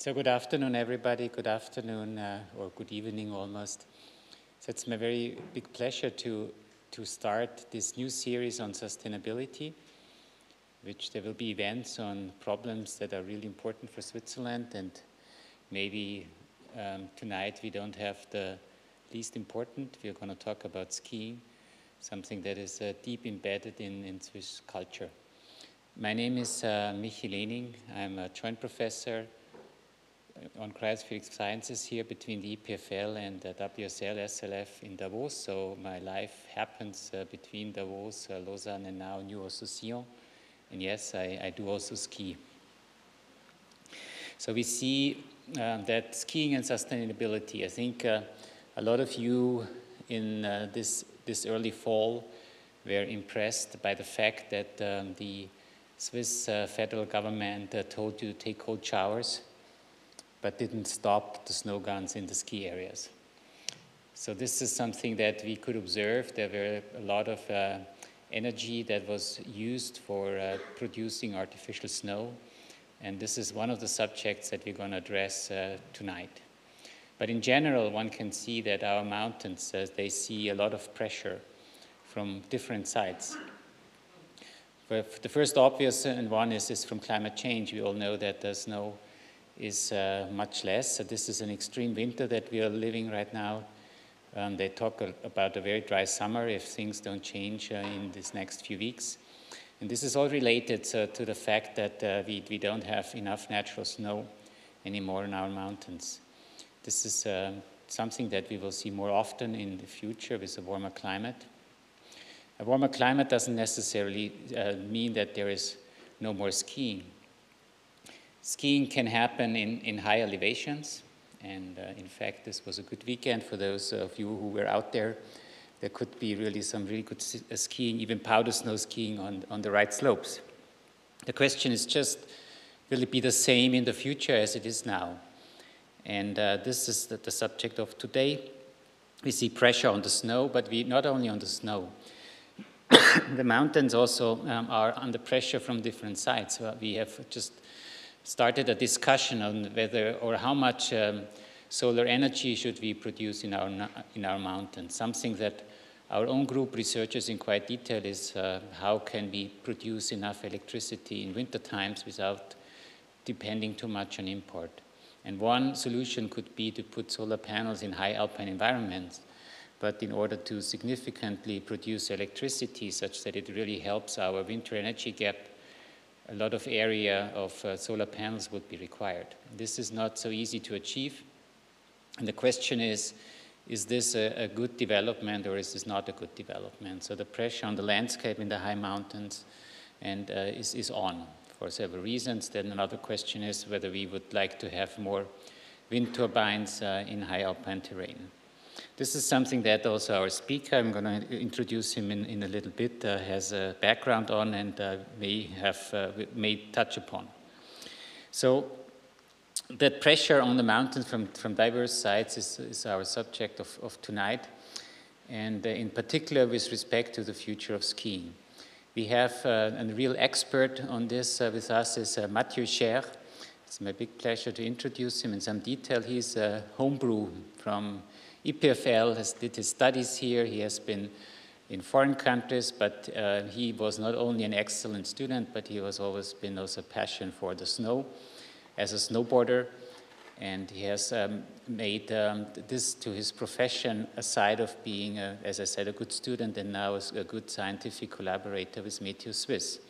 So good afternoon, everybody. Good afternoon, or good evening almost. So it's my very big pleasure to start this new series on sustainability, which there will be events on problems that are really important for Switzerland, and maybe tonight we don't have the least important. We're going to talk about skiing, something that is deep embedded in Swiss culture. My name is Michael Lehning. I'm a joint professor on Kreisfeld Sciences here between the EPFL and the WSL SLF in Davos. So my life happens between Davos, Lausanne, and now New also Sion. And yes, I do also ski. So we see that skiing and sustainability. I think a lot of you in this early fall were impressed by the fact that the Swiss federal government told you to take cold showers, but didn't stop the snow guns in the ski areas. So this is something that we could observe. There were a lot of energy that was used for producing artificial snow, and this is one of the subjects that we're going to address tonight. But in general, one can see that our mountains, they see a lot of pressure from different sides. But the first obvious one is from climate change. We all know that the snow is much less. So this is an extreme winter that we are living right now. They talk about a very dry summer if things don't change in these next few weeks. And this is all related to the fact that we don't have enough natural snow anymore in our mountains. This is something that we will see more often in the future with a warmer climate. A warmer climate doesn't necessarily mean that there is no more skiing. Skiing can happen in high elevations, and in fact this was a good weekend for those of you who were out there. There could be really some really good skiing, even powder snow skiing on the right slopes. The question is just, will it be the same in the future as it is now? And this is the subject of today. We see pressure on the snow, but we not only on the snow. The mountains also are under pressure from different sides. We have just started a discussion on whether or how much solar energy should we produce in our mountains. Something that our own group researches in quite detail is how can we produce enough electricity in winter times without depending too much on import. And one solution could be to put solar panels in high alpine environments, but in order to significantly produce electricity such that it really helps our winter energy gap, a lot of area of solar panels would be required. This is not so easy to achieve. And the question is this a good development or is this not a good development? So the pressure on the landscape in the high mountains and is on for several reasons. Then another question is whether we would like to have more wind turbines in high alpine terrain. This is something that also our speaker, I'm going to introduce him in a little bit, has a background on and may touch upon. So that pressure on the mountains from diverse sides is our subject of tonight, and in particular with respect to the future of skiing. We have a real expert on this with us is Mathieu Schaer. It's my big pleasure to introduce him in some detail. He's a homebrew from EPFL, has did his studies here. He has been in foreign countries, but he was not only an excellent student, but he has always been also passionate for the snow as a snowboarder. And he has made this to his profession, aside of being, as I said, a good student and now is a good scientific collaborator with MeteoSwiss.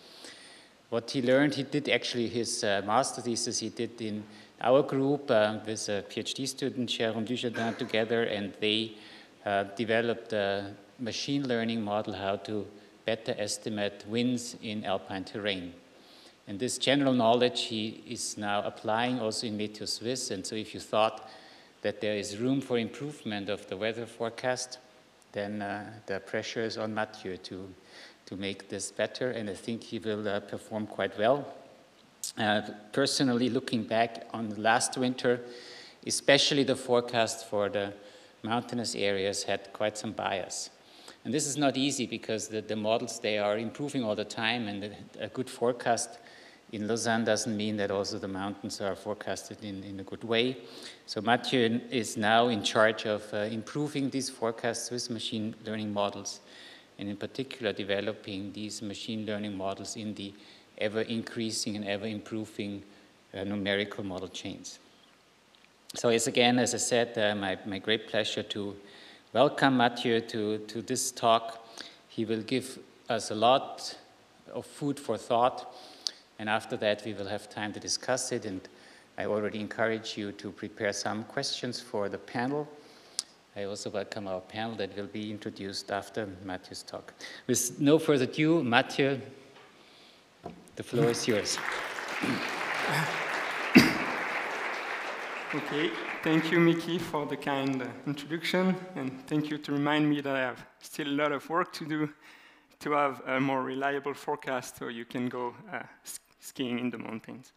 What he learned, he did actually his master thesis, he did in our group with a PhD student, Jerome Dujardin, together, and they developed a machine learning model how to better estimate winds in alpine terrain. And this general knowledge he is now applying also in MeteoSwiss, and so if you thought that there is room for improvement of the weather forecast, then the pressure is on Mathieu to make this better, and I think he will perform quite well. Personally, looking back on the last winter, especially the forecast for the mountainous areas had quite some bias. And this is not easy because the models, they are improving all the time, and a good forecast in Lausanne doesn't mean that also the mountains are forecasted in a good way. So Mathieu is now in charge of improving these forecasts with machine learning models, and in particular developing these machine learning models in the ever-increasing and ever-improving numerical model chains. So it's again, as I said, my great pleasure to welcome Mathieu to this talk. He will give us a lot of food for thought, and after that we will have time to discuss it, and I already encourage you to prepare some questions for the panel. I also welcome our panel that will be introduced after Mathieu's talk. With no further ado, Mathieu, the floor is yours. Okay, thank you, Mickey, for the kind introduction, and thank you to remind me that I have still a lot of work to do to have a more reliable forecast so you can go skiing in the mountains.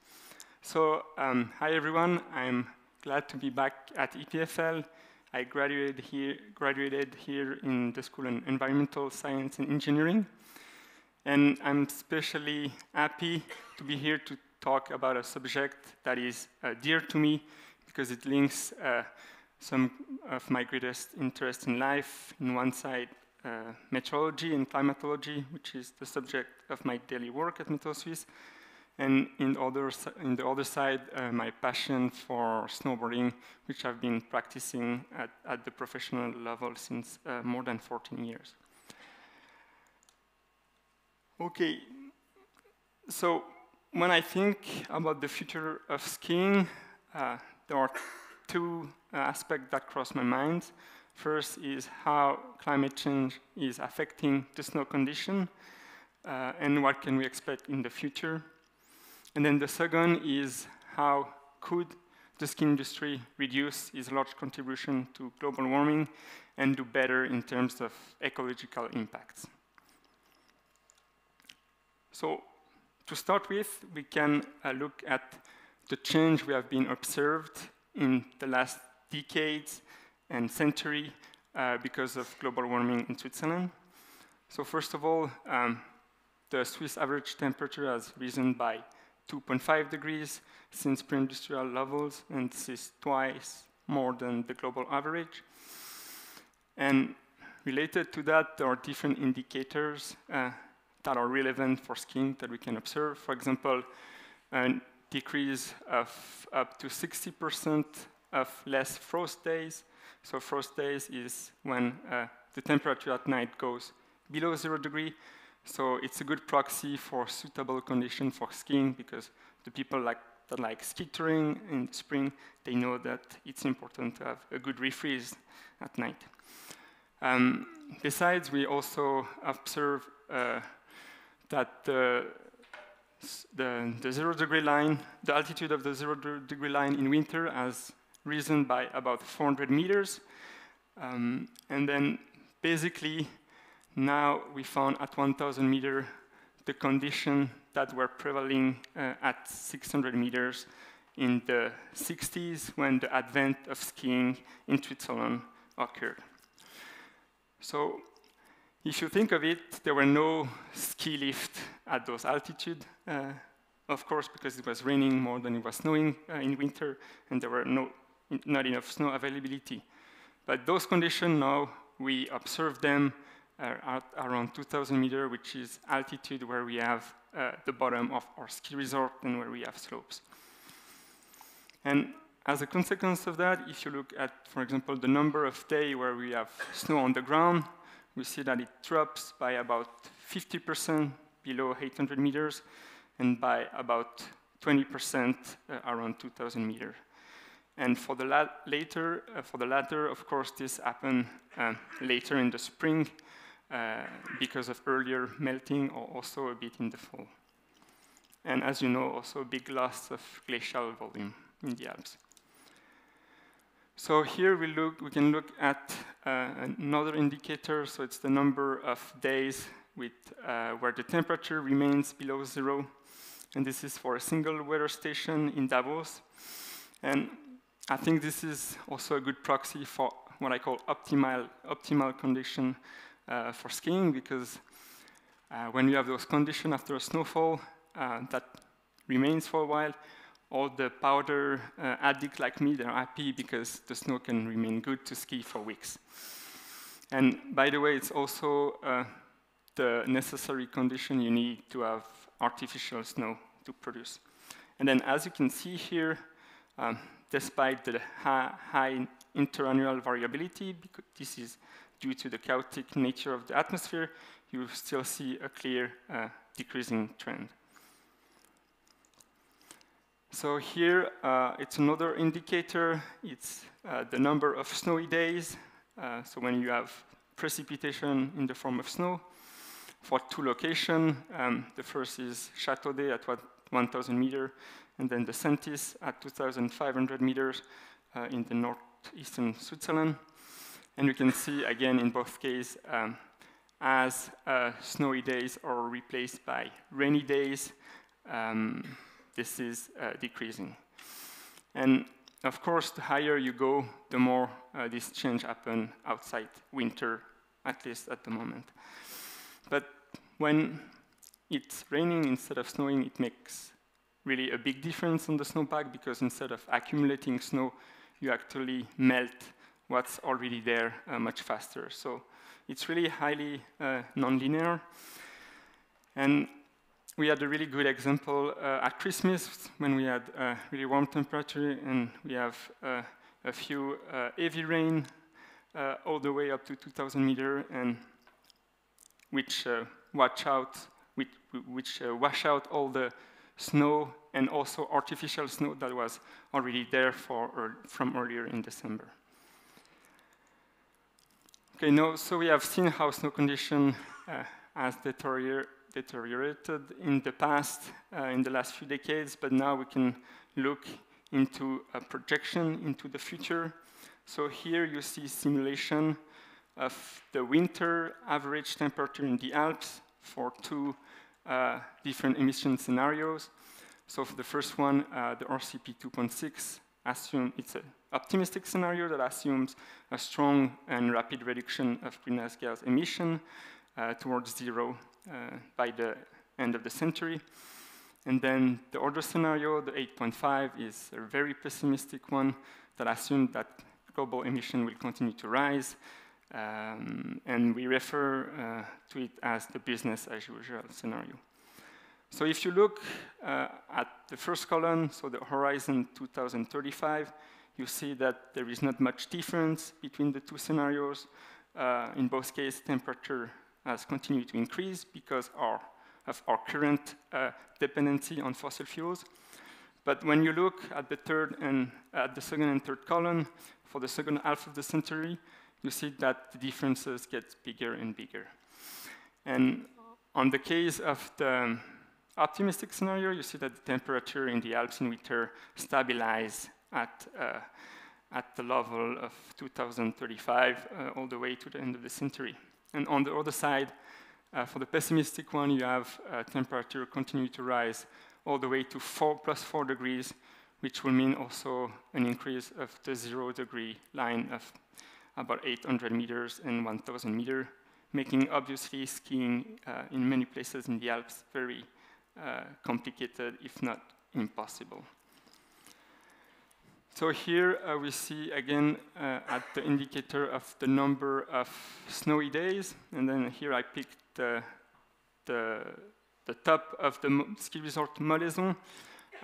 So, hi everyone, I'm glad to be back at EPFL. I graduated here in the School of Environmental Science and Engineering, and I'm especially happy to be here to talk about a subject that is dear to me because it links some of my greatest interests in life. On one side, meteorology and climatology, which is the subject of my daily work at MeteoSwiss, and on the other side, my passion for snowboarding, which I've been practicing at the professional level since more than 14 years. Okay, so when I think about the future of skiing, there are two aspects that cross my mind. First is how climate change is affecting the snow condition and what can we expect in the future. And then the second is how could the ski industry reduce its large contribution to global warming and do better in terms of ecological impacts. So to start with, we can look at the change we have been observed in the last decades and century because of global warming in Switzerland. So first of all, the Swiss average temperature has risen by 2.5 degrees since pre-industrial levels, and this is twice more than the global average. And related to that, there are different indicators that are relevant for skiing that we can observe. For example, a decrease of up to 60% of less frost days. So frost days is when the temperature at night goes below 0 degree. So it's a good proxy for suitable condition for skiing because the people that like ski touring in the spring, they know that it's important to have a good refreeze at night. Besides, we also observe that the 0 degree line, the altitude of the 0 degree line in winter has risen by about 400 meters. And then basically, now we found at 1,000 meters the conditions that were prevailing at 600 meters in the 60s when the advent of skiing in Switzerland occurred. So if you think of it, there were no ski lifts at those altitudes, of course, because it was raining more than it was snowing in winter, and there were not enough snow availability. But those conditions now, we observe them at around 2,000 meters, which is altitude where we have the bottom of our ski resort and where we have slopes. And as a consequence of that, if you look at, for example, the number of days where we have snow on the ground, we see that it drops by about 50% below 800 meters and by about 20% around 2,000 meters. And for the latter, of course, this happened later in the spring, because of earlier melting, or also a bit in the fall. And as you know, also a big loss of glacial volume in the Alps. So here we can look at another indicator, so it's the number of days with, where the temperature remains below 0. And this is for a single weather station in Davos. And I think this is also a good proxy for what I call optimal condition for skiing, because when you have those conditions after a snowfall, that remains for a while, or the powder addict like me, they're happy because the snow can remain good to ski for weeks. And by the way, it's also the necessary condition you need to have artificial snow to produce. And then as you can see here, despite the high interannual variability, because this is due to the chaotic nature of the atmosphere, you still see a clear decreasing trend. So here, it's another indicator. It's the number of snowy days. So when you have precipitation in the form of snow, for two locations, the first is Château-d'Oex at 1,000 meters, and then the Santis at 2,500 meters in the northeastern Switzerland. And you can see, again, in both cases, as snowy days are replaced by rainy days, this is decreasing. And of course, the higher you go, the more this change happens outside winter, at least at the moment. But when it's raining instead of snowing, it makes really a big difference on the snowpack, because instead of accumulating snow, you actually melt what's already there much faster. So it's really highly nonlinear. And we had a really good example at Christmas, when we had really warm temperature, and we have a few heavy rain all the way up to 2,000 meters, and which wash out all the snow and also artificial snow that was already there from earlier in December. Okay, now, so we have seen how snow condition has deteriorated in the past, in the last few decades, but now we can look into a projection into the future. So here you see simulation of the winter average temperature in the Alps for two different emission scenarios. So for the first one, the RCP 2.6, assume it's an optimistic scenario that assumes a strong and rapid reduction of greenhouse gas emission towards zero by the end of the century. And then the other scenario, the 8.5, is a very pessimistic one that assumes that global emission will continue to rise, and we refer to it as the business as usual scenario. So if you look at the first column, so the horizon 2035, you see that there is not much difference between the two scenarios. In both cases, temperature has continued to increase because of our current dependency on fossil fuels. But when you look at the second and third column for the second half of the century, you see that the differences get bigger and bigger. And on the case of the optimistic scenario, you see that the temperature in the Alps in winter stabilizes at the level of 2035 all the way to the end of the century. And on the other side, for the pessimistic one, you have temperature continue to rise all the way to plus 4 degrees, which will mean also an increase of the 0 degree line of about 800 meters and 1,000 meters, making obviously skiing in many places in the Alps very complicated, if not impossible. So here we see again at the indicator of the number of snowy days, and then here I picked the top of the ski resort Moléson,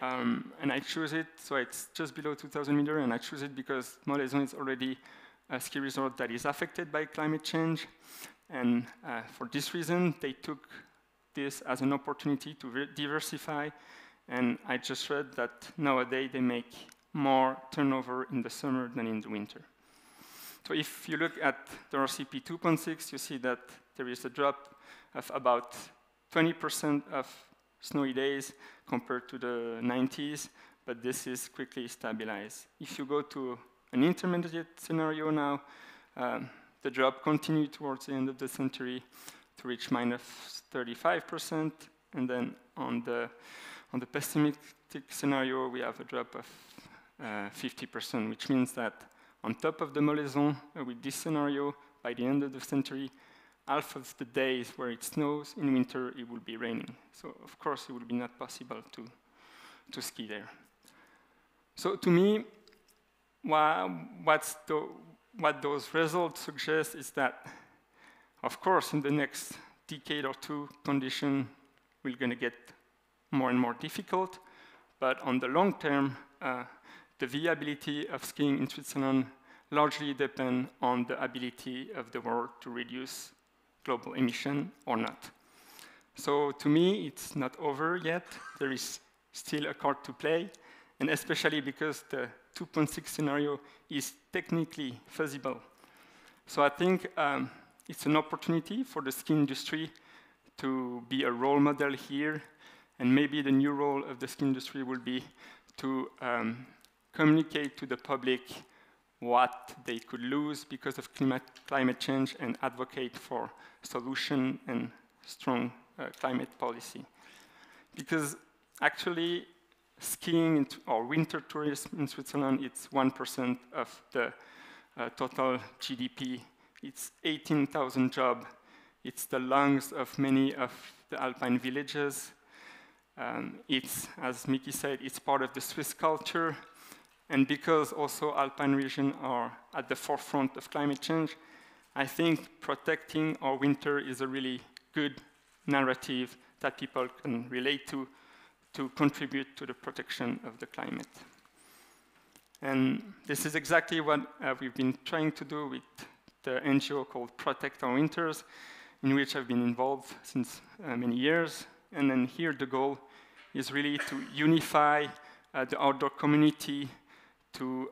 and I choose it, so it's just below 2,000 meters, and I choose it because Moléson is already a ski resort that is affected by climate change, and for this reason they took this as an opportunity to diversify, and I just read that nowadays they make more turnover in the summer than in the winter. So if you look at the RCP 2.6, you see that there is a drop of about 20% of snowy days compared to the 90s, but this is quickly stabilized. If you go to an intermediate scenario now, the drop continues towards the end of the century to reach -35%, and then on the pessimistic scenario, we have a drop of 50%, which means that on top of the Moléson, with this scenario, by the end of the century, half of the days where it snows in winter, it will be raining. So of course, it will be not possible to to ski there. So to me, what those results suggest is that, of course, in the next decade or two, condition will going to get more and more difficult. But on the long term, the viability of skiing in Switzerland largely depends on the ability of the world to reduce global emission or not. So to me, it's not over yet. There is still a card to play, and especially because the 2.6 scenario is technically feasible. So I think it's an opportunity for the ski industry to be a role model here, and maybe the new role of the ski industry will be to communicate to the public what they could lose because of climate change and advocate for solution and strong climate policy. Because actually, skiing or winter tourism in Switzerland, it's 1% of the total GDP. It's 18,000 jobs. It's the lungs of many of the alpine villages. It's, as Mickey said, it's part of the Swiss culture. And because also alpine regions are at the forefront of climate change, I think protecting our winter is a really good narrative that people can relate to contribute to the protection of the climate. And this is exactly what we've been trying to do with the NGO called Protect Our Winters, in which I've been involved since many years. And then here the goal is really to unify the outdoor community to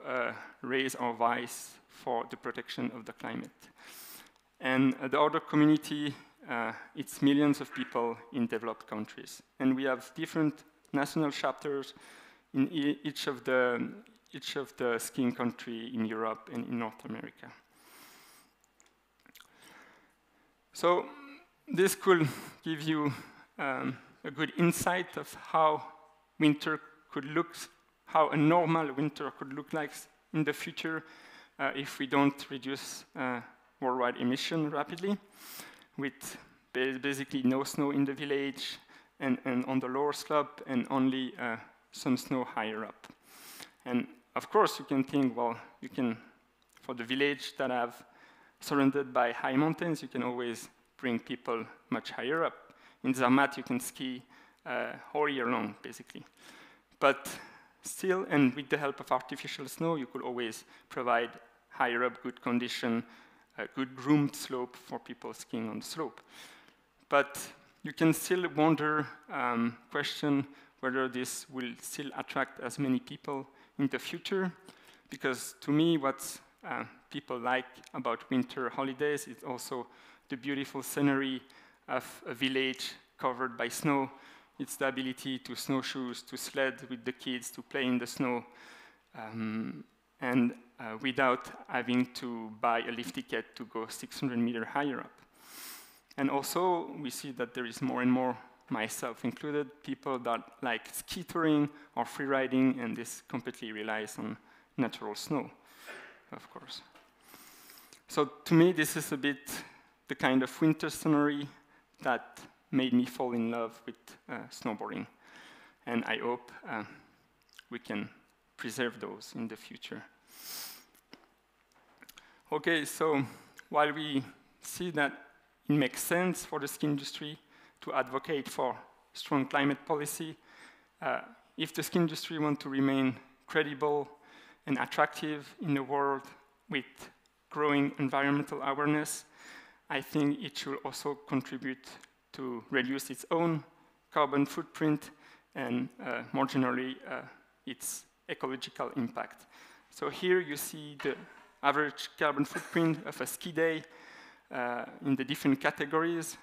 raise our voice for the protection of the climate. And the outdoor community, it's millions of people in developed countries. And we have different national chapters in each of the skiing countries in Europe and in North America. So this could give you a good insight of how winter could look, how a normal winter could look like in the future if we don't reduce worldwide emission rapidly, with basically no snow in the village and on the lower slope and only some snow higher up. And of course, you can think, well, you can, for the village that have surrounded by high mountains, you can always bring people much higher up. In Zermatt, you can ski all year long, basically. But still, and with the help of artificial snow, you could always provide higher up good condition, a good groomed slope for people skiing on the slope. But you can still wonder, question whether this will still attract as many people in the future, because to me what people like about winter holidays is also the beautiful scenery of a village covered by snow. It's the ability to snowshoes, to sled with the kids, to play in the snow, and without having to buy a lift ticket to go 600 meters higher up. And also, we see that there is more and more, myself included, people that like ski touring or free riding, and this completely relies on natural snow, of course. So to me, this is a bit the kind of winter scenery that made me fall in love with snowboarding. And I hope we can preserve those in the future. Okay, so while we see that it makes sense for the ski industry to advocate for strong climate policy, if the ski industry wants to remain credible and attractive in a world with growing environmental awareness, I think it should also contribute to reduce its own carbon footprint and more generally its ecological impact. So here you see the average carbon footprint of a ski day in the different categories.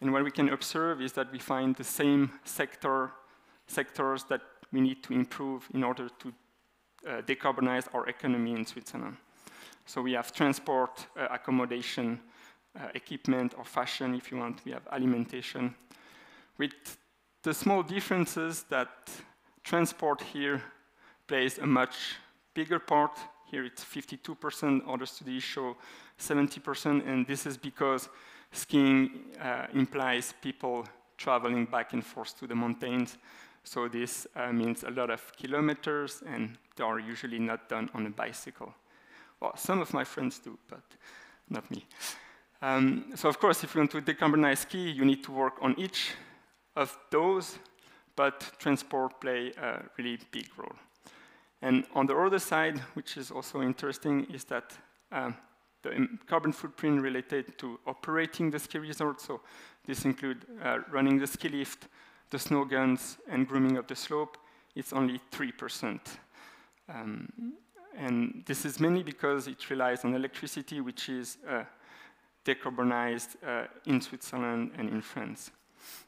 And what we can observe is that we find the same sectors that we need to improve in order to decarbonize our economy in Switzerland. So we have transport, accommodation, equipment or fashion, if you want. We have alimentation. With the small differences that transport here plays a much bigger part. Here it's 52%, other studies show 70%, and this is because skiing implies people traveling back and forth to the mountains. So this means a lot of kilometers, and they are usually not done on a bicycle. Well, some of my friends do, but not me. So of course, if you want to decarbonize ski, you need to work on each of those, but transport play a really big role. And on the other side, which is also interesting, is that the carbon footprint related to operating the ski resort. So this includes running the ski lift, the snow guns, and grooming of the slope. It's only 3%. And this is mainly because it relies on electricity, which is decarbonized in Switzerland and in France.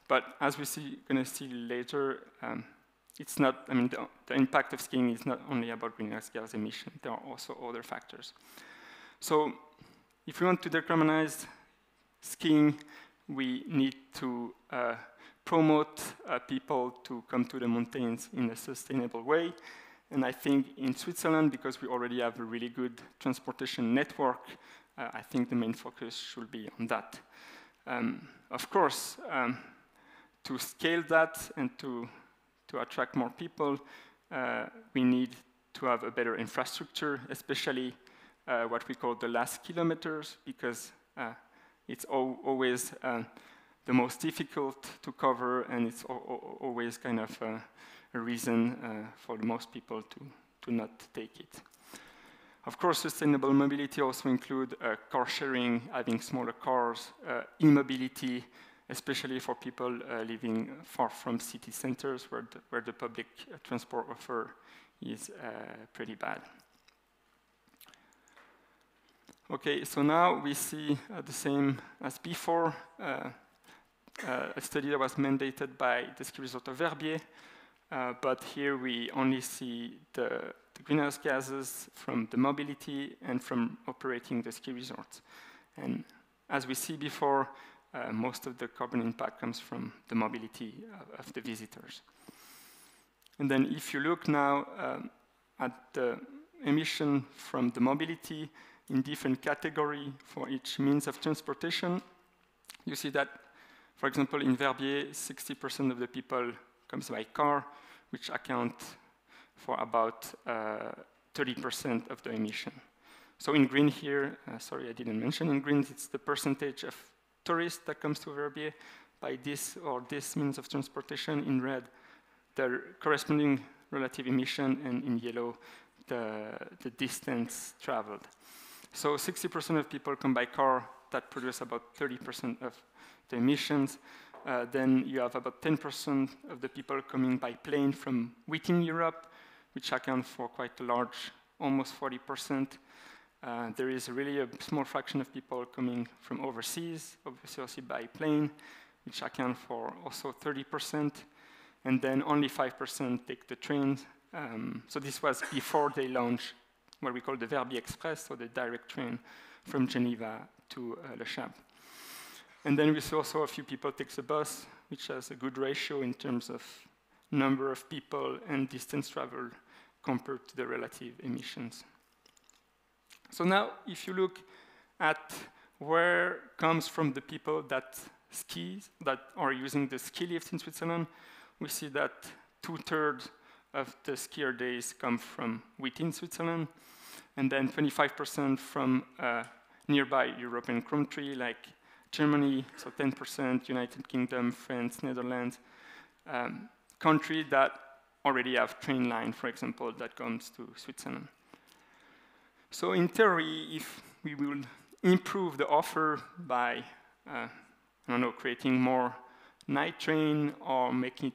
But as we're going to see later, it's not, I mean, the impact of skiing is not only about greenhouse gas emission, there are also other factors. So if we want to decarbonize skiing, we need to promote people to come to the mountains in a sustainable way. And I think in Switzerland, because we already have a really good transportation network, I think the main focus should be on that. Of course, to scale that and to attract more people, we need to have a better infrastructure, especially what we call the last kilometers, because it's always the most difficult to cover, and it's always kind of a reason for most people to not take it. Of course, sustainable mobility also includes car sharing, having smaller cars, e-mobility, especially for people living far from city centers where the public transport offer is pretty bad. Okay, so now we see the same as before, a study that was mandated by the ski resort of Verbier, but here we only see the greenhouse gases from the mobility and from operating the ski resorts. And as we see before, most of the carbon impact comes from the mobility of the visitors. And then if you look now at the emission from the mobility in different category for each means of transportation, you see that, for example, in Verbier, 60% of the people comes by car, which account for about 30% of the emission. So in green here, sorry, I didn't mention in green, it's the percentage of tourists that comes to Verbier by this or this means of transportation. In red, the corresponding relative emission, and in yellow, the distance traveled. So 60% of people come by car, that produce about 30% of the emissions. Then you have about 10% of the people coming by plane from within Europe, which account for quite a large, almost 40%. There is really a small fraction of people coming from overseas, obviously also by plane, which account for also 30%. And then only 5% take the train. So this was before they launched what we call the Verbier Express, so the direct train from Geneva to Le Châble. And then we saw also a few people take the bus, which has a good ratio in terms of number of people and distance traveled compared to the relative emissions. So now, if you look at where comes from the people that skis, that are using the ski lifts in Switzerland, we see that 2/3 of the skier days come from within Switzerland, and then 25% from nearby European country like Germany, so 10%, United Kingdom, France, Netherlands, country that already have train line, for example, that comes to Switzerland. So in theory, if we will improve the offer by, I don't know, creating more night train or making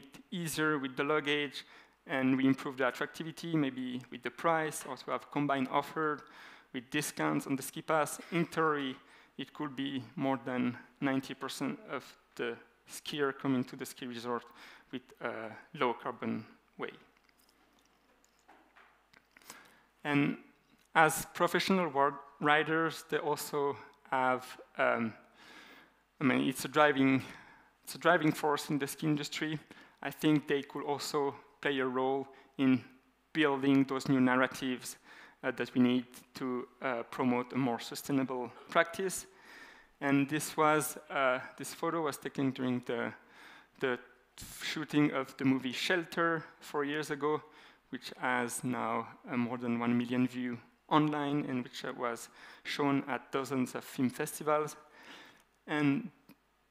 it easier with the luggage, and we improve the attractivity, maybe with the price, also have combined offer with discounts on the ski pass, in theory, it could be more than 90% of the skier coming to the ski resort with a low carbon way. And as professional riders, they also have, I mean, it's a driving force in the ski industry. I think they could also play a role in building those new narratives that we need to promote a more sustainable practice. And this photo was taken during the shooting of the movie Shelter 4 years ago, which has now more than 1 million views online and which was shown at dozens of film festivals. And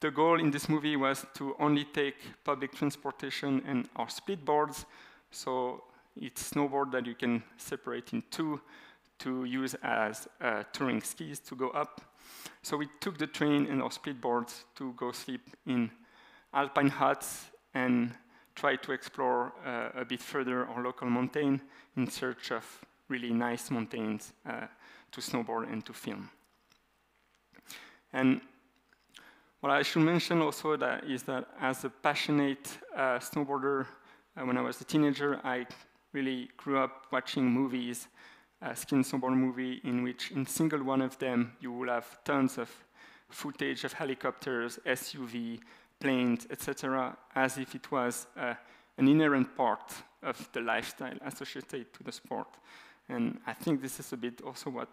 the goal in this movie was to only take public transportation and our split boards. So it's snowboard that you can separate in two to use as touring skis to go up. So we took the train and our split boards to go sleep in alpine huts and try to explore a bit further our local mountain in search of really nice mountains to snowboard and to film. And what I should mention also that is that as a passionate snowboarder, when I was a teenager, I really grew up watching movies, ski and snowboard movie, in which in single one of them you will have tons of footage of helicopters, SUV, planes, etc., as if it was an inherent part of the lifestyle associated to the sport. And I think this is a bit also what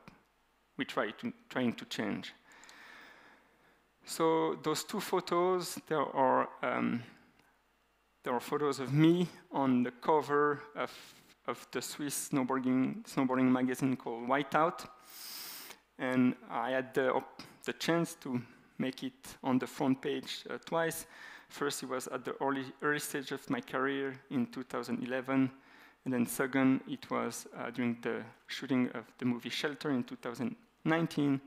we trying to change. So those two photos, there are photos of me on the cover of the Swiss snowboarding magazine called Whiteout, and I had the chance to make it on the front page twice. First, it was at the early stage of my career in 2011, and then second, it was during the shooting of the movie Shelter in 2019.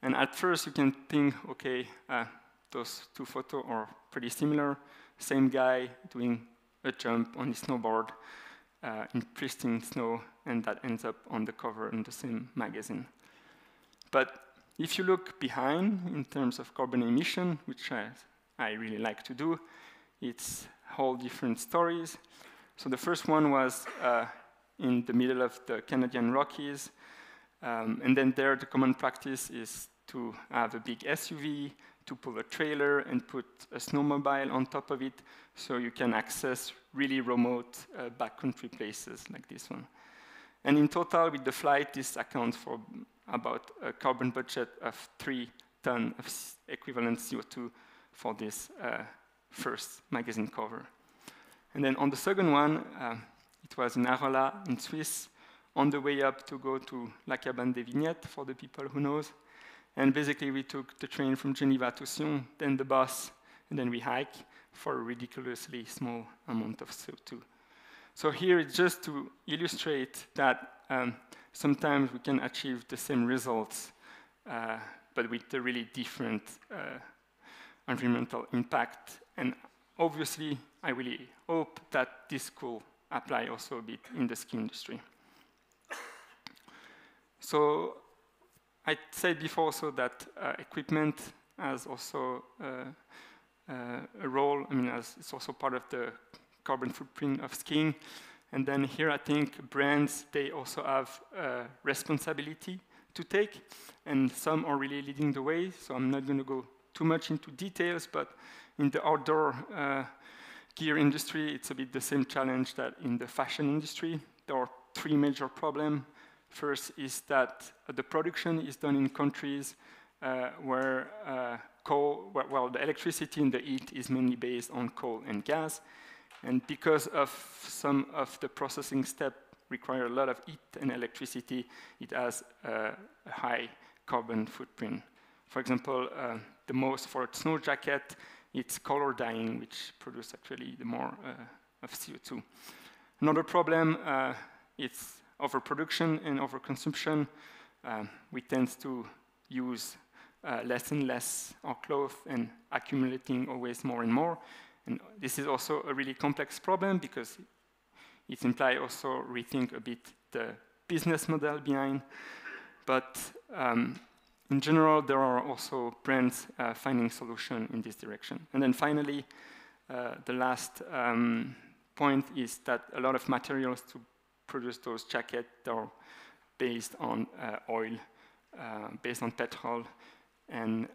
And at first, you can think, okay, those two photos are pretty similar. Same guy doing a jump on his snowboard in pristine snow, and that ends up on the cover in the same magazine. But if you look behind in terms of carbon emission, which I really like to do, it's whole different stories. So the first one was in the middle of the Canadian Rockies, and then there the common practice is to have a big SUV, to pull a trailer and put a snowmobile on top of it, so you can access really remote backcountry places like this one. And in total, with the flight, this accounts for about a carbon budget of 3 tons of equivalent CO2 for this first magazine cover. And then on the second one, it was in Arola in Swiss, on the way up to go to La Cabane des Vignettes, for the people who knows. And basically, we took the train from Geneva to Sion, then the bus, and then we hike for a ridiculously small amount of CO2. So here, it's just to illustrate that sometimes we can achieve the same results, but with a really different environmental impact. And obviously, I really hope that this could apply also a bit in the ski industry. So I said before also that equipment has also a role. I mean, it's also part of the carbon footprint of skiing. And then here, I think brands, they also have responsibility to take. And some are really leading the way. So I'm not going to go too much into details. But in the outdoor gear industry, it's a bit the same challenge that in the fashion industry. There are three major problems. First is that the production is done in countries where coal, well, the electricity and the heat is mainly based on coal and gas. And because of some of the processing steps require a lot of heat and electricity, it has a high carbon footprint. For example, the most for a snow jacket, it's color dyeing, which produces actually the more of CO2. Another problem, it's overproduction and overconsumption. We tend to use less and less our clothes and accumulating always more and more. And this is also a really complex problem because it implies also rethink a bit the business model behind. But in general, there are also brands finding solution in this direction. And then finally, the last point is that a lot of materials to produce those jackets are based on oil, based on petrol, and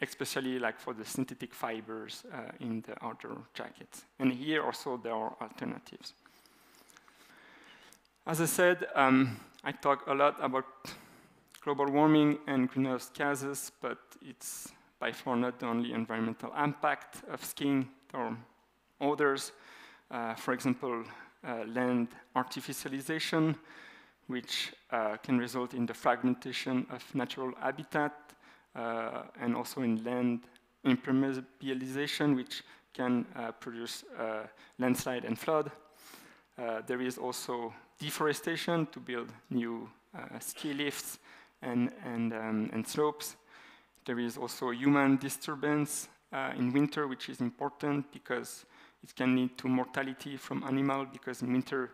especially like for the synthetic fibers in the outdoor jackets. And here also there are alternatives. As I said, I talk a lot about global warming and greenhouse gases, but it's by far not the only environmental impact of skiing. There are others, for example, land artificialization, which can result in the fragmentation of natural habitat, and also in land impermeabilization, which can produce landslide and flood. There is also deforestation to build new ski lifts and slopes. There is also human disturbance in winter, which is important because it can lead to mortality from animals, because in winter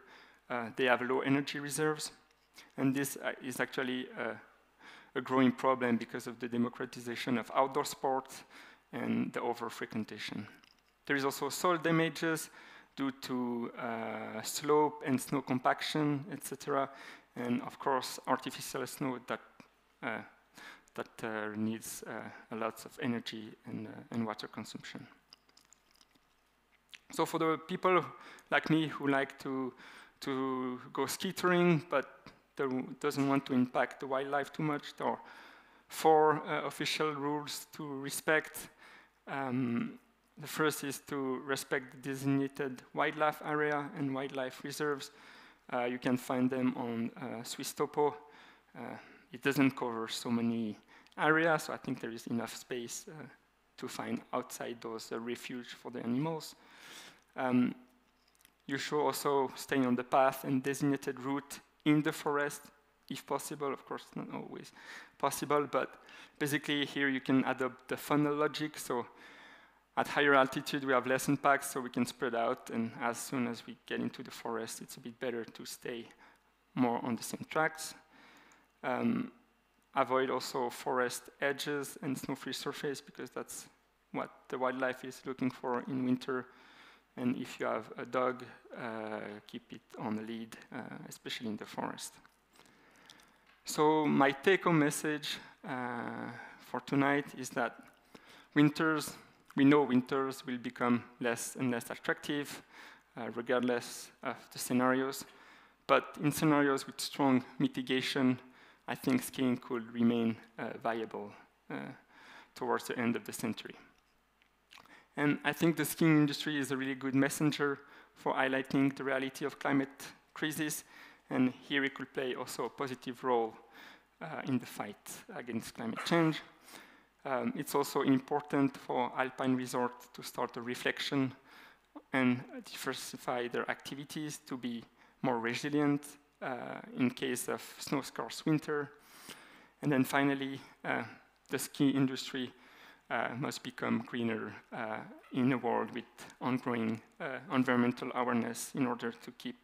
they have low energy reserves. And this is actually a growing problem because of the democratization of outdoor sports and the over-frequentation. There is also soil damages due to slope and snow compaction, etc. And of course, artificial snow that needs a lot of energy and water consumption. So for the people like me who like to go ski touring, but doesn't want to impact the wildlife too much, there are four official rules to respect. The first is to respect the designated wildlife area and wildlife reserves. You can find them on Swiss Topo. It doesn't cover so many areas, so I think there is enough space to find outside those refuge for the animals. You should also stay on the path and designated route in the forest, if possible. Of course, not always possible, but basically here you can adopt the funnel logic. So at higher altitude, we have less impacts, so we can spread out, and as soon as we get into the forest, it's a bit better to stay more on the same tracks. Avoid also forest edges and snow-free surface, because that's what the wildlife is looking for in winter. And if you have a dog, keep it on the lead, especially in the forest. So my take-home message for tonight is that we know winters will become less and less attractive, regardless of the scenarios. But in scenarios with strong mitigation, I think skiing could remain viable towards the end of the century. And I think the skiing industry is a really good messenger for highlighting the reality of climate crisis, and here it could play also a positive role in the fight against climate change. It's also important for alpine resorts to start a reflection and diversify their activities to be more resilient in case of snow-scarce winter. And then finally, the ski industry must become greener in a world with ongoing environmental awareness in order to keep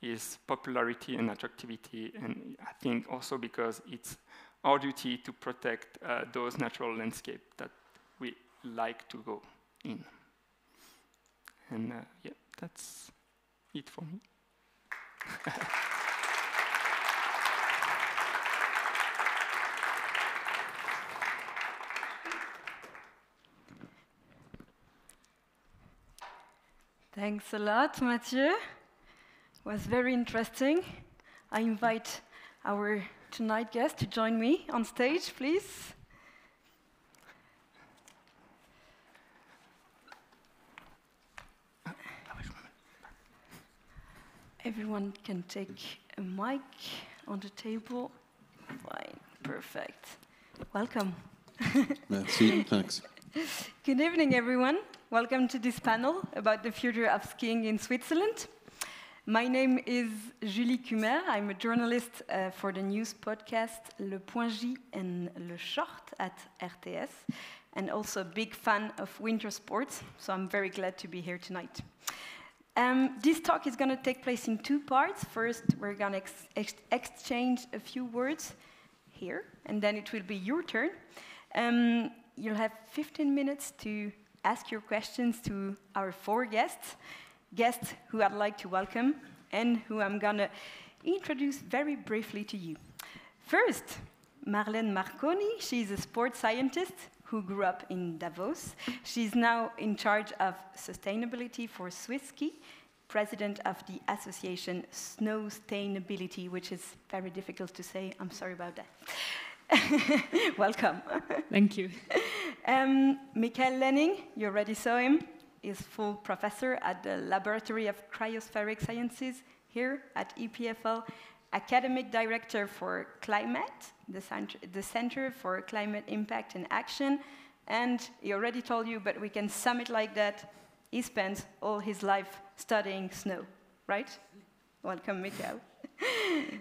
its popularity and attractivity, and I think also because it's our duty to protect those natural landscapes that we like to go in. And yeah, that's it for me. Thanks a lot, Mathieu. It was very interesting. I invite our tonight guest to join me on stage, please. Everyone can take a mic on the table. Fine, perfect. Welcome. Merci, thanks. Good evening, everyone. Welcome to this panel about the future of skiing in Switzerland. My name is Julie Kummer. I'm a journalist for the news podcast Le Point J and Le Short at RTS, and also a big fan of winter sports, so I'm very glad to be here tonight. This talk is going to take place in two parts. First, we're going to exchange a few words here, and then it will be your turn. You'll have 15 minutes to ask your questions to our four guests who I'd like to welcome and who I'm going to introduce very briefly to you. First, Marlen Marconi. She's a sports scientist who grew up in Davos. She's now in charge of sustainability for Swiss Ski, president of the association Snowstainability, which is very difficult to say. I'm sorry about that. Welcome. Thank you. Michael Lehning, you already saw him. is full professor at the Laboratory of Cryospheric Sciences here at EPFL, academic director for climate, the Center for Climate Impact and Action, and he already told you, but we can sum it like that, he spends all his life studying snow, right? Welcome, Michael.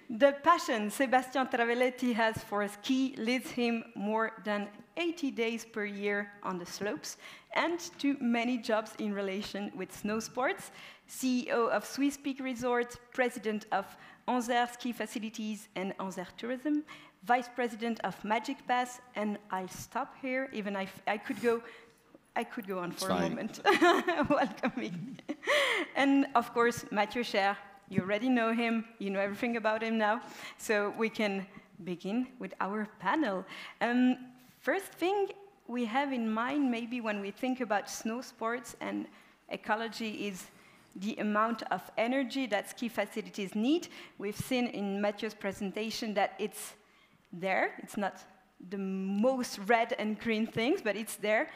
The passion Sébastien Travelletti has for ski leads him more than 80 days per year on the slopes and to many jobs in relation with snow sports, CEO of Swiss Peak Resort, president of Anzer Ski Facilities and Anzer Tourism, vice president of Magic Pass, and I'll stop here, even if I could go on for a moment. Welcome. And of course, Mathieu Schaer. You already know him, you know everything about him now, so we can begin with our panel. First thing we have in mind, maybe when we think about snow sports and ecology, is the amount of energy that ski facilities need. We've seen in Mathieu's presentation that it's there. It's not the most red and green things, but it's there.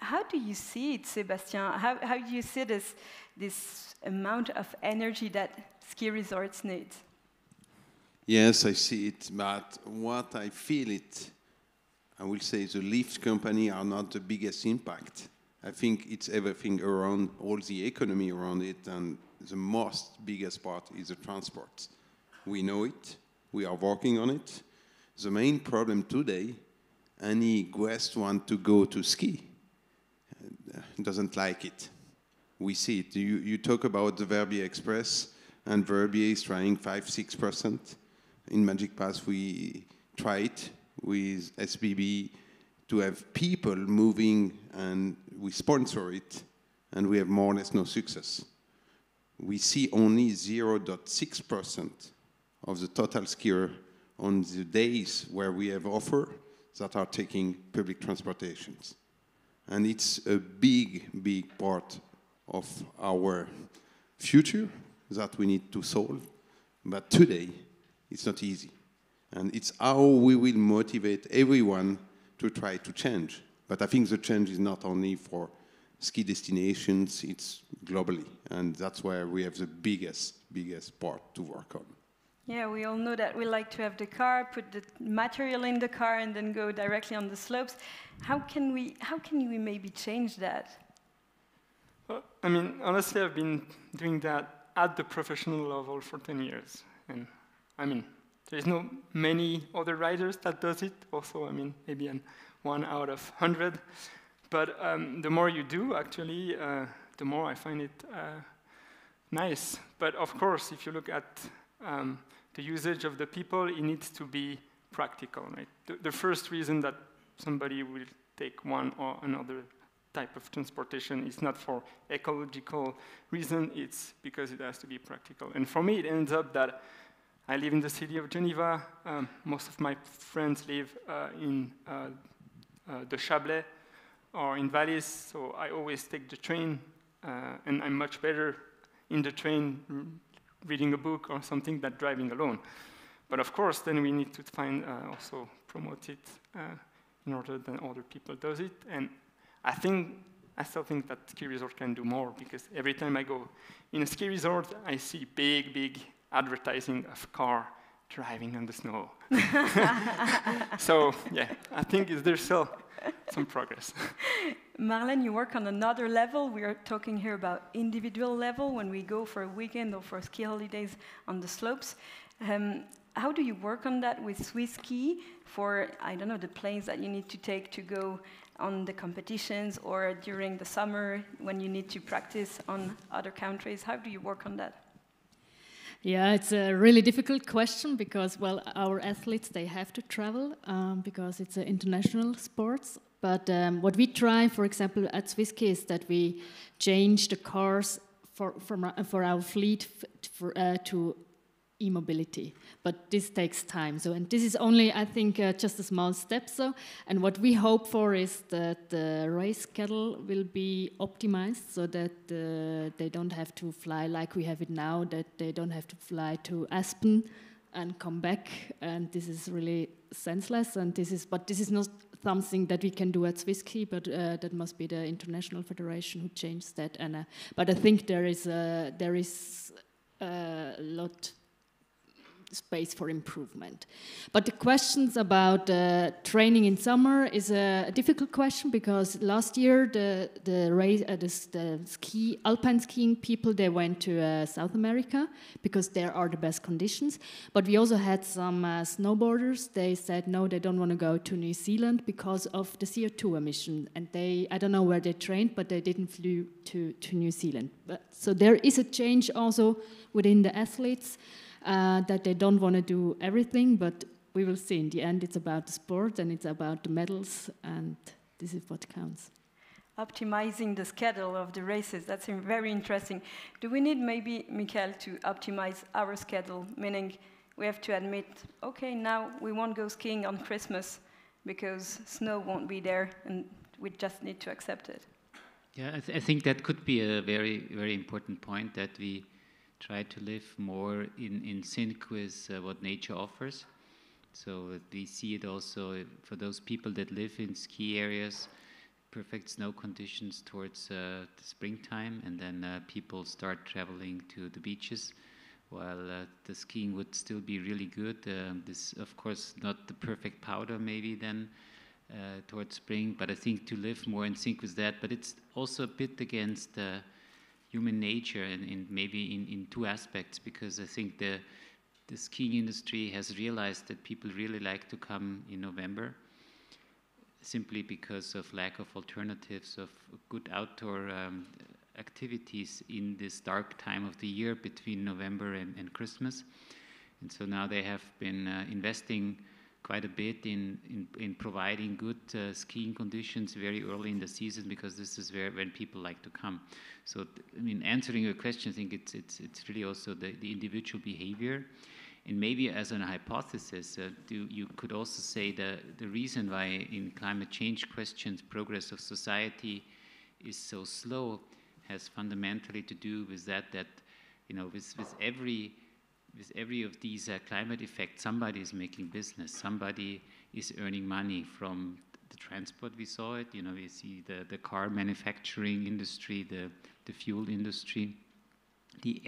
How do you see it, Sébastien? How do you see this amount of energy that ski resorts need? Yes, I see it, but what I feel it, I will say the lift company are not the biggest impact. I think it's everything around, all the economy around it, and the most biggest part is the transport. We know it, we are working on it. The main problem today, any guest want to go to ski, doesn't like it. We see it. You talk about the Verbier Express, and Verbier is trying 5-6%. In Magic Pass, we tried with SBB to have people moving, and we sponsor it, and we have more or less no success. We see only 0.6% of the total skier on the days where we have offer that are taking public transportations. And it's a big, big part of our future that we need to solve. But today, it's not easy. And it's how we will motivate everyone to try to change. But I think the change is not only for ski destinations, it's globally. And that's where we have the biggest part to work on. Yeah, we all know that we like to have the car, put the material in the car, and then go directly on the slopes. How can we maybe change that? Well, I mean, honestly, I've been doing that at the professional level for 10 years. And I mean, there's not many other riders that does it. Also, I mean, maybe one out of 100. But the more you do, actually, the more I find it nice. But of course, if you look at the usage of the people, it needs to be practical, right? The first reason that somebody will take one or another type of transportation is not for ecological reason, it's because it has to be practical. And for me, it ends up that I live in the city of Geneva. Most of my friends live in the Châble or in Valais, so I always take the train, and I'm much better in the train reading a book or something than driving alone. But of course, then we need to find, also promote it in order that other people does it. And I still think that ski resort can do more, because every time I go in a ski resort, I see big, big advertising of car driving on the snow. So yeah, I think there's still some progress. Marlen, you work on another level. We are talking here about individual level when we go for a weekend or for ski holidays on the slopes. How do you work on that with Swiss Ski for, I don't know, the planes that you need to take to go on the competitions or during the summer when you need to practice on other countries? How do you work on that? Yeah, it's a really difficult question because, well, our athletes, they have to travel because it's an international sports. But what we try, for example, at Swiss Ski is that we change the cars for our fleet to e-mobility. But this takes time. So, and this is only, I think, just a small step. So, and what we hope for is that the race schedule will be optimized so that they don't have to fly like we have it now, that they don't have to fly to Aspen and come back. And this is really senseless. And this is, but this is not something that we can do at Swiss Ski, but that must be the international federation who changed that. And but I think there is a lot space for improvement. But the questions about training in summer is a difficult question, because last year the ski alpine skiing people, they went to South America because there are the best conditions. But we also had some snowboarders. They said no, they don't want to go to New Zealand because of the CO2 emission, and they, I don't know where they trained, but they didn't flew to New Zealand. But, so there is a change also within the athletes. That they don't want to do everything, but we will see. In the end, it's about the sport and it's about the medals, and this is what counts. Optimizing the schedule of the races, that's very interesting. Do we need maybe, Michael, to optimize our schedule, meaning we have to admit, okay, now we won't go skiing on Christmas because snow won't be there, and we just need to accept it? Yeah, I think that could be a very, very important point, that we try to live more in sync with what nature offers. So we see it also for those people that live in ski areas, perfect snow conditions towards the springtime, and then people start traveling to the beaches, while the skiing would still be really good. This, of course, not the perfect powder maybe then towards spring, but I think to live more in sync with that. But it's also a bit against human nature, and maybe in two aspects, because I think the skiing industry has realized that people really like to come in November simply because of lack of alternatives of good outdoor activities in this dark time of the year between November and Christmas. And so now they have been investing quite a bit in providing good skiing conditions very early in the season, because this is where when people like to come. So I mean, answering your question, I think it's really also the individual behavior, and maybe as an hypothesis, you could also say that the reason why in climate change questions progress of society is so slow has fundamentally to do with that you know, with every of these climate effects, somebody is making business, somebody is earning money from the transport. We saw it, you know, we see the car manufacturing industry, the fuel industry, the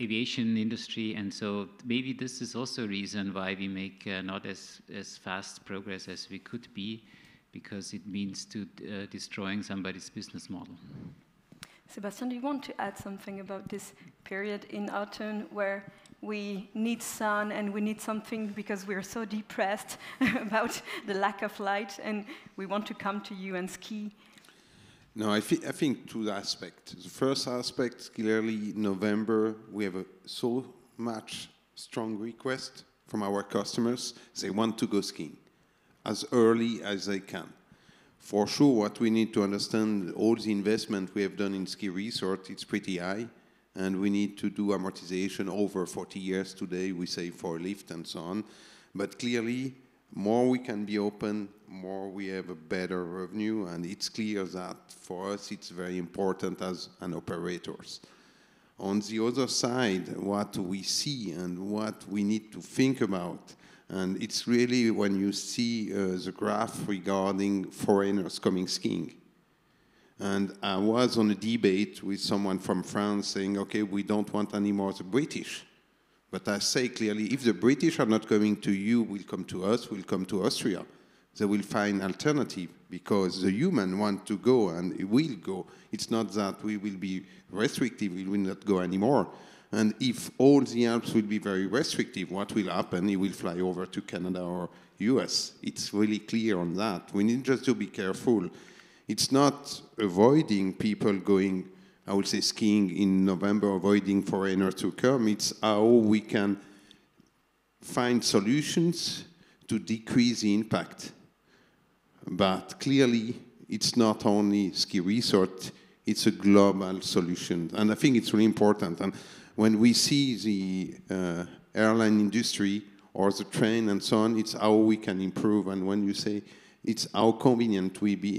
aviation industry, and so maybe this is also a reason why we make not as fast progress as we could be, because it means to destroying somebody's business model. Sébastien, do you want to add something about this period in autumn where we need sun and we need something because we're so depressed about the lack of light, and we want to come to you and ski? No, I think two aspects. The first aspect, clearly in November, we have so much strong request from our customers. They want to go skiing as early as they can. For sure, what we need to understand, all the investment we have done in ski resort, it's pretty high, and we need to do amortization over 40 years today, we say, for lift and so on. But clearly, more we can be open, more we have a better revenue, and it's clear that for us it's very important as an operators. On the other side, what we see and what we need to think about, and it's really when you see the graph regarding foreigners coming skiing. And I was on a debate with someone from France saying, okay, we don't want any more the British. But I say clearly, if the British are not coming to you, will come to us, will come to Austria. They will find alternative, because the human want to go and it will go. It's not that we will be restrictive, we will not go anymore. And if all the Alps will be very restrictive, what will happen? It will fly over to Canada or US. It's really clear on that. We need just to be careful. It's not avoiding people going, I would say, skiing in November, avoiding foreigners to come. It's how we can find solutions to decrease the impact. But clearly, it's not only ski resort, it's a global solution. And I think it's really important. And when we see the airline industry or the train and so on, it's how we can improve. And when you say it's how convenient we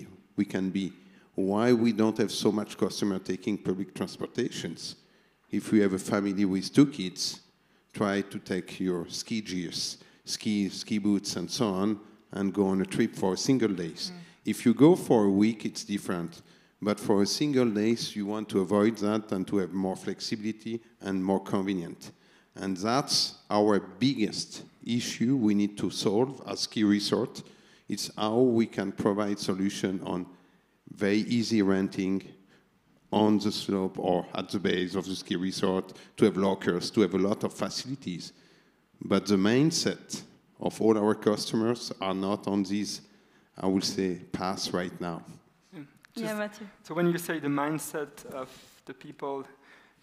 can be, why we don't have so much customer taking public transportations? If we have a family with two kids, try to take your ski gears. ski boots, and so on, and go on a trip for a single days. Mm. If you go for a week, it's different. But for a single days, you want to avoid that and to have more flexibility and more convenient. And that's our biggest issue we need to solve as ski resort. It's how we can provide solution on very easy renting on the slope or at the base of the ski resort, to have lockers, to have a lot of facilities. But the mindset of all our customers are not on these, I would say, paths right now. Mm. Yeah, Mathieu. So when you say the mindset of the people,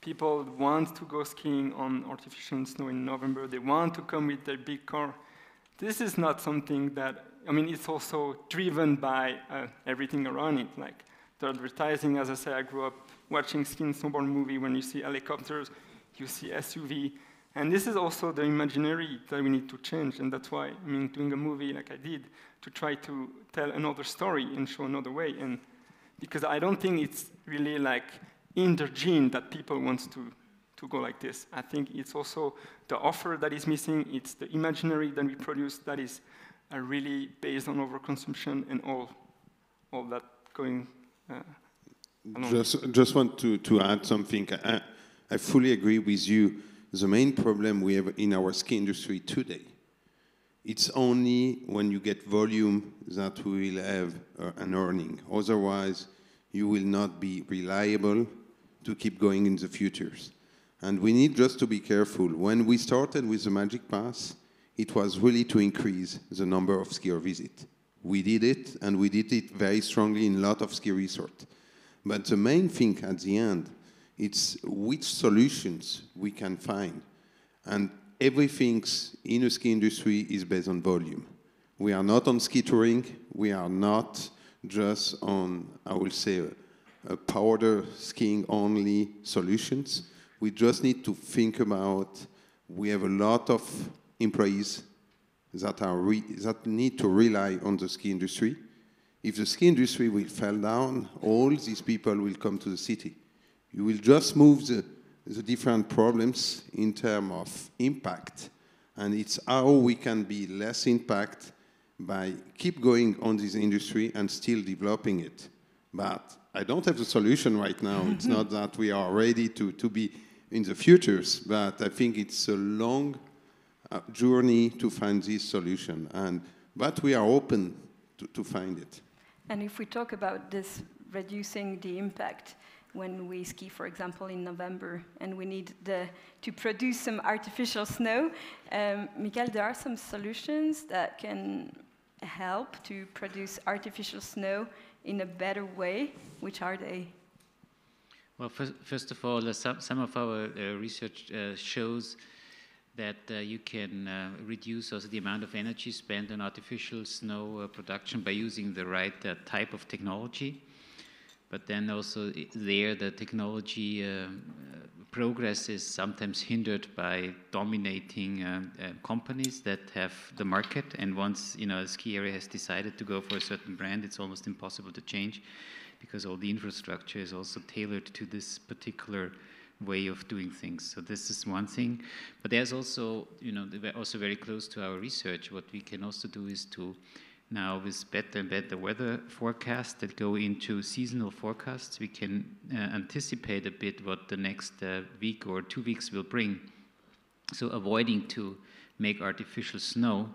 people want to go skiing on artificial snow in November. They want to come with their big car. This is not something that, I mean, it's also driven by everything around it, like the advertising. As I say, I grew up watching ski and snowboard movie. When you see helicopters, you see SUV. And this is also the imaginary that we need to change, and that's why, I mean, doing a movie like I did, to try to tell another story and show another way. And because I don't think it's really like in the gene that people want to go like this. I think it's also the offer that is missing. It's the imaginary that we produce that is really based on overconsumption and all that going along. Just want to add something. I fully agree with you. The main problem we have in our ski industry today, it's only when you get volume that we will have an earning. Otherwise, you will not be reliable to keep going in the futures. And we need just to be careful. When we started with the Magic Pass, it was really to increase the number of skier visits. We did it, and we did it very strongly in a lot of ski resorts. But the main thing at the end, it's which solutions we can find. And everything in the ski industry is based on volume. We are not on ski touring. We are not just on, I will say, a powder skiing only solutions. We just need to think about, we have a lot of employees that need to rely on the ski industry. If the ski industry will fall down, all these people will come to the city. You will just move the different problems in terms of impact. And it's how we can be less impact by keep going on this industry and still developing it. But I don't have the solution right now. It's not that we are ready to be in the futures, but I think it's a long journey to find this solution. But we are open to find it. And if we talk about this reducing the impact, when we ski, for example, in November, and we need to produce some artificial snow. Michael, there are some solutions that can help to produce artificial snow in a better way. Which are they? Well, first of all, some of our research shows that you can reduce also the amount of energy spent on artificial snow production by using the right type of technology. But then also there, the technology progress is sometimes hindered by dominating companies that have the market. And once, you know, a ski area has decided to go for a certain brand, it's almost impossible to change, because all the infrastructure is also tailored to this particular way of doing things. So this is one thing. But there's also, you know, also very close to our research, what we can also do is to now, with better and better weather forecasts that go into seasonal forecasts, we can anticipate a bit what the next week or 2 weeks will bring. So avoiding to make artificial snow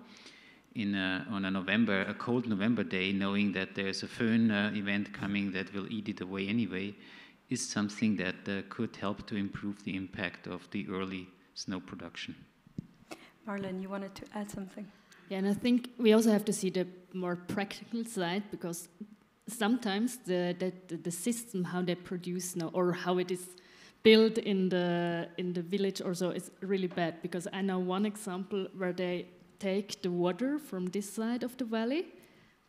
on a cold November day, knowing that there's a fern event coming that will eat it away anyway, is something that could help to improve the impact of the early snow production. Marlen, you wanted to add something? Yeah, and I think we also have to see the more practical side, because sometimes the system, how they produce snow or how it is built in the village or so, is really bad. Because I know one example where they take the water from this side of the valley,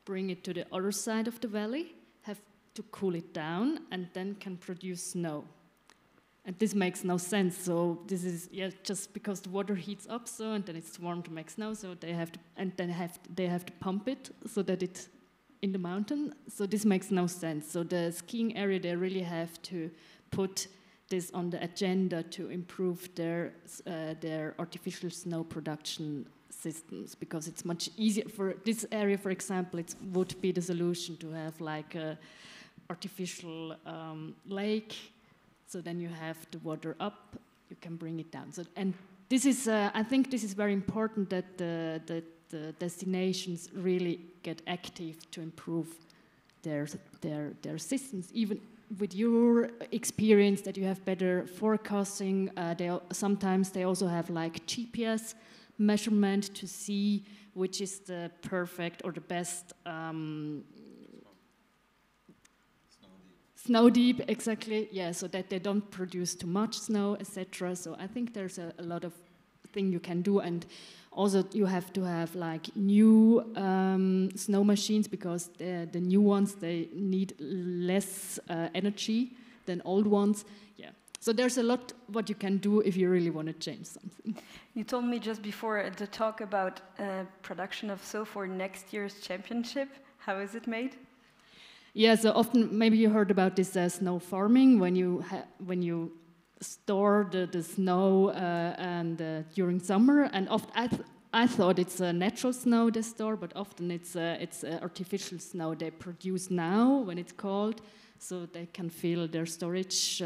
bring it to the other side of the valley, have to cool it down, and then can produce snow. And this makes no sense. So this is, yeah, just because the water heats up, so, and then it's warm to make snow, so they have to, and then they have to pump it so that it's in the mountain. So this makes no sense. So the skiing area, they really have to put this on the agenda to improve their artificial snow production systems, because it's much easier for this area, for example. It would be the solution to have like a artificial lake, so then you have the water up, you can bring it down. So, and this is, I think this is very important that the destinations really get active to improve their systems. Even with your experience that you have better forecasting, sometimes they also have like GPS measurement to see which is the perfect or the best snow deep, exactly, yeah, so that they don't produce too much snow, etc. So I think there's a lot of thing you can do, and also you have to have like new snow machines, because the new ones, they need less energy than old ones, yeah. So there's a lot what you can do if you really want to change something. You told me just before the talk about production of snow for next year's championship. How is it made? Yeah, so often maybe you heard about this snow farming, when you store the snow and during summer, and often I thought it's natural snow they store, but often it's artificial snow they produce now when it's cold, so they can fill their storage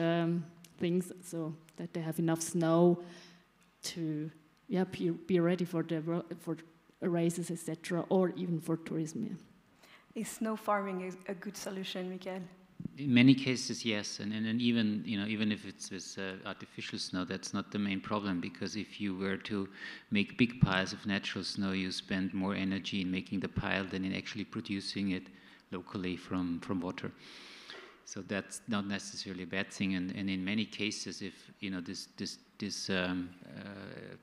things, so that they have enough snow to be ready for races, etc., or even for tourism. Yeah. Is snow farming a good solution, Miguel? In many cases, yes, and even even if it's with artificial snow, that's not the main problem, because if you were to make big piles of natural snow, you spend more energy in making the pile than in actually producing it locally from water. So that's not necessarily a bad thing, and in many cases, if this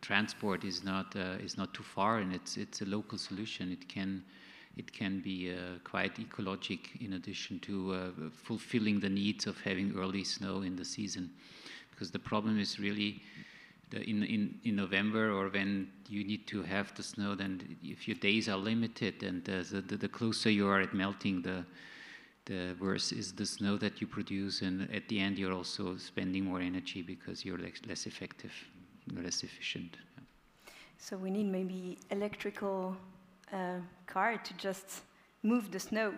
transport is not too far, and it's a local solution, it can be quite ecologic, in addition to fulfilling the needs of having early snow in the season. Because the problem is really in November, or when you need to have the snow, then if your days are limited, and the closer you are at melting, the worse is the snow that you produce, and at the end you're also spending more energy because you're less effective, less efficient. Yeah. So we need maybe electrical car to just move the snow.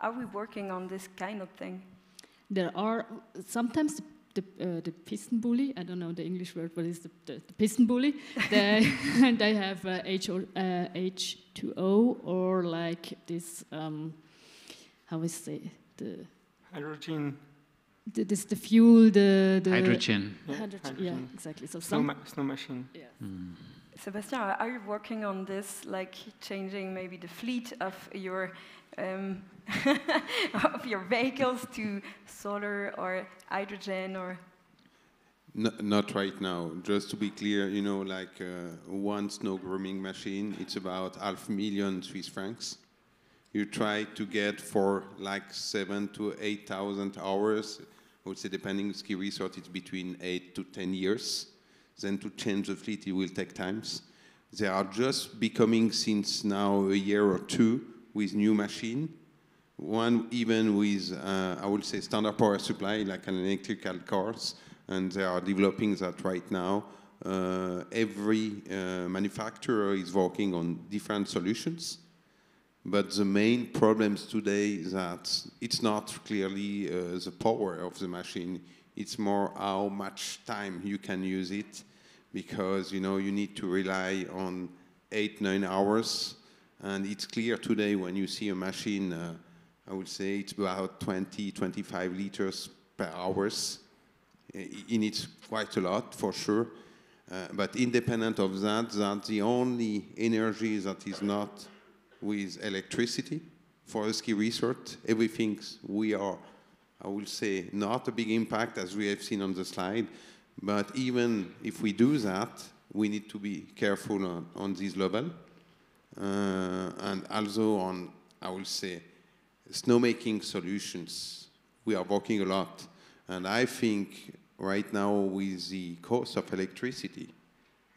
Are we working on this kind of thing? There are sometimes the piston bully, I don't know the English word, but it's the piston bully. They have H2O, or like this, how is it? The hydrogen. This the fuel, the hydrogen. Yeah, hydrogen. Yeah, exactly. So snow machine. Yeah. Mm. Sébastien, are you working on this, like changing maybe the fleet of your of your vehicles to solar or hydrogen, or? No, not right now. Just to be clear, like one snow grooming machine, it's about $500,000 Swiss francs. You try to get for like 7,000 to 8,000 hours. I would say, depending on ski resort, it's between 8 to 10 years. Then to change the fleet, it will take times. They are just becoming, since now a year or two, with new machine. One even with, I would say, standard power supply, like an electrical cars, and they are developing that right now. Every manufacturer is working on different solutions, but the main problems today is that it's not clearly the power of the machine. It's more how much time you can use it, because you need to rely on 8-9 hours, and it's clear today when you see a machine, I would say it's about 20-25 liters per hours, and it's quite a lot for sure, but independent of that, that's the only energy that is not with electricity. For a ski resort, everything we are, I will say, not a big impact, as we have seen on the slide, but even if we do that, we need to be careful on this level, and also on, I will say, snowmaking solutions. We are working a lot, and I think right now with the cost of electricity,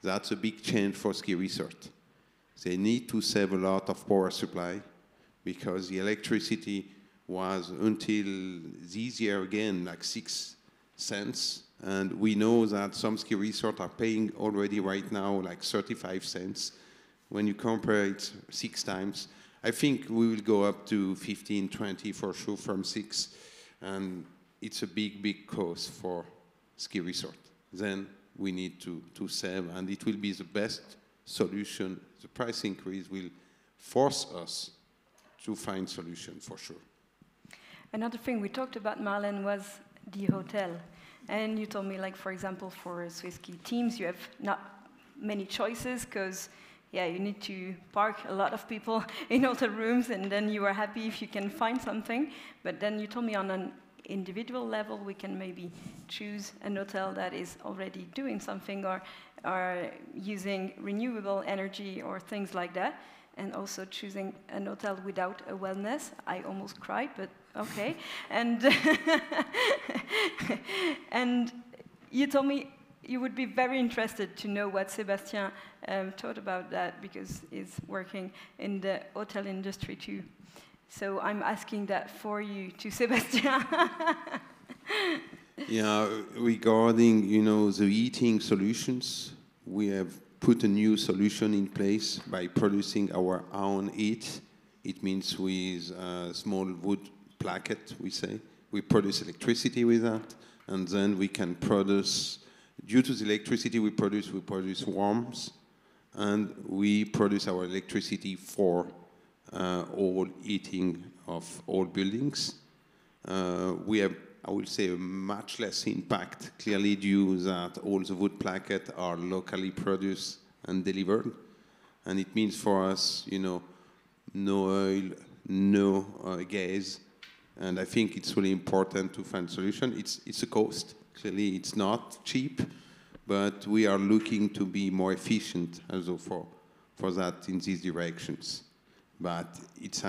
that's a big change for ski resort. They need to save a lot of power supply, because the electricity was until this year again like 6 cents, and we know that some ski resorts are paying already right now like 35 cents when you compare it 6 times. I think we will go up to 15, 20 for sure from 6. And it's a big, big cost for ski resort. Then we need to save, and it will be the best solution. The price increase will force us to find solution for sure. Another thing we talked about, Marlen, was the hotel. And you told me, like, for example, for Swiss Ski teams, you have not many choices because, yeah, you need to park a lot of people in hotel rooms, and then you are happy if you can find something. But then you told me on an individual level, we can maybe choose an hotel that is already doing something or are using renewable energy or things like that. And also choosing an hotel without a wellness. I almost cried, but okay. And, and you told me you would be very interested to know what Sébastien thought about that, because he's working in the hotel industry too. So I'm asking that for you to Sébastien. Yeah, regarding, you know, the heating solutions, we have put a new solution in place by producing our own heat. It means with a small wood placket, we say. We produce electricity with that, and then we can produce, due to the electricity we produce warmth, and we produce our electricity for all heating of all buildings. We have, I would say, much less impact, clearly due that all the wood plackets are locally produced and delivered. And it means for us, you know, no oil, no gas. And I think it's really important to find a solution. It's a cost. Clearly, it's not cheap, but we are looking to be more efficient also for that in these directions. But it's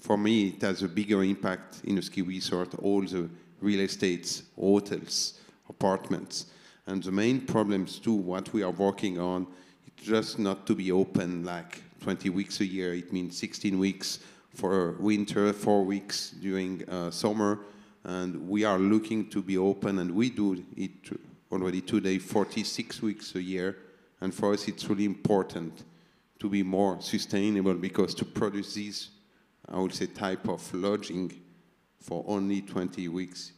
for me, it has a bigger impact in a ski resort, all the real estates, hotels, apartments. And the main problems too, what we are working on, it's just not to be open like 20 weeks a year. It means 16 weeks for winter, 4 weeks during summer. And we are looking to be open, and we do it already today, 46 weeks a year. And for us, it's really important to be more sustainable, because to produce these, I would say, type of lodging for only 20 weeks,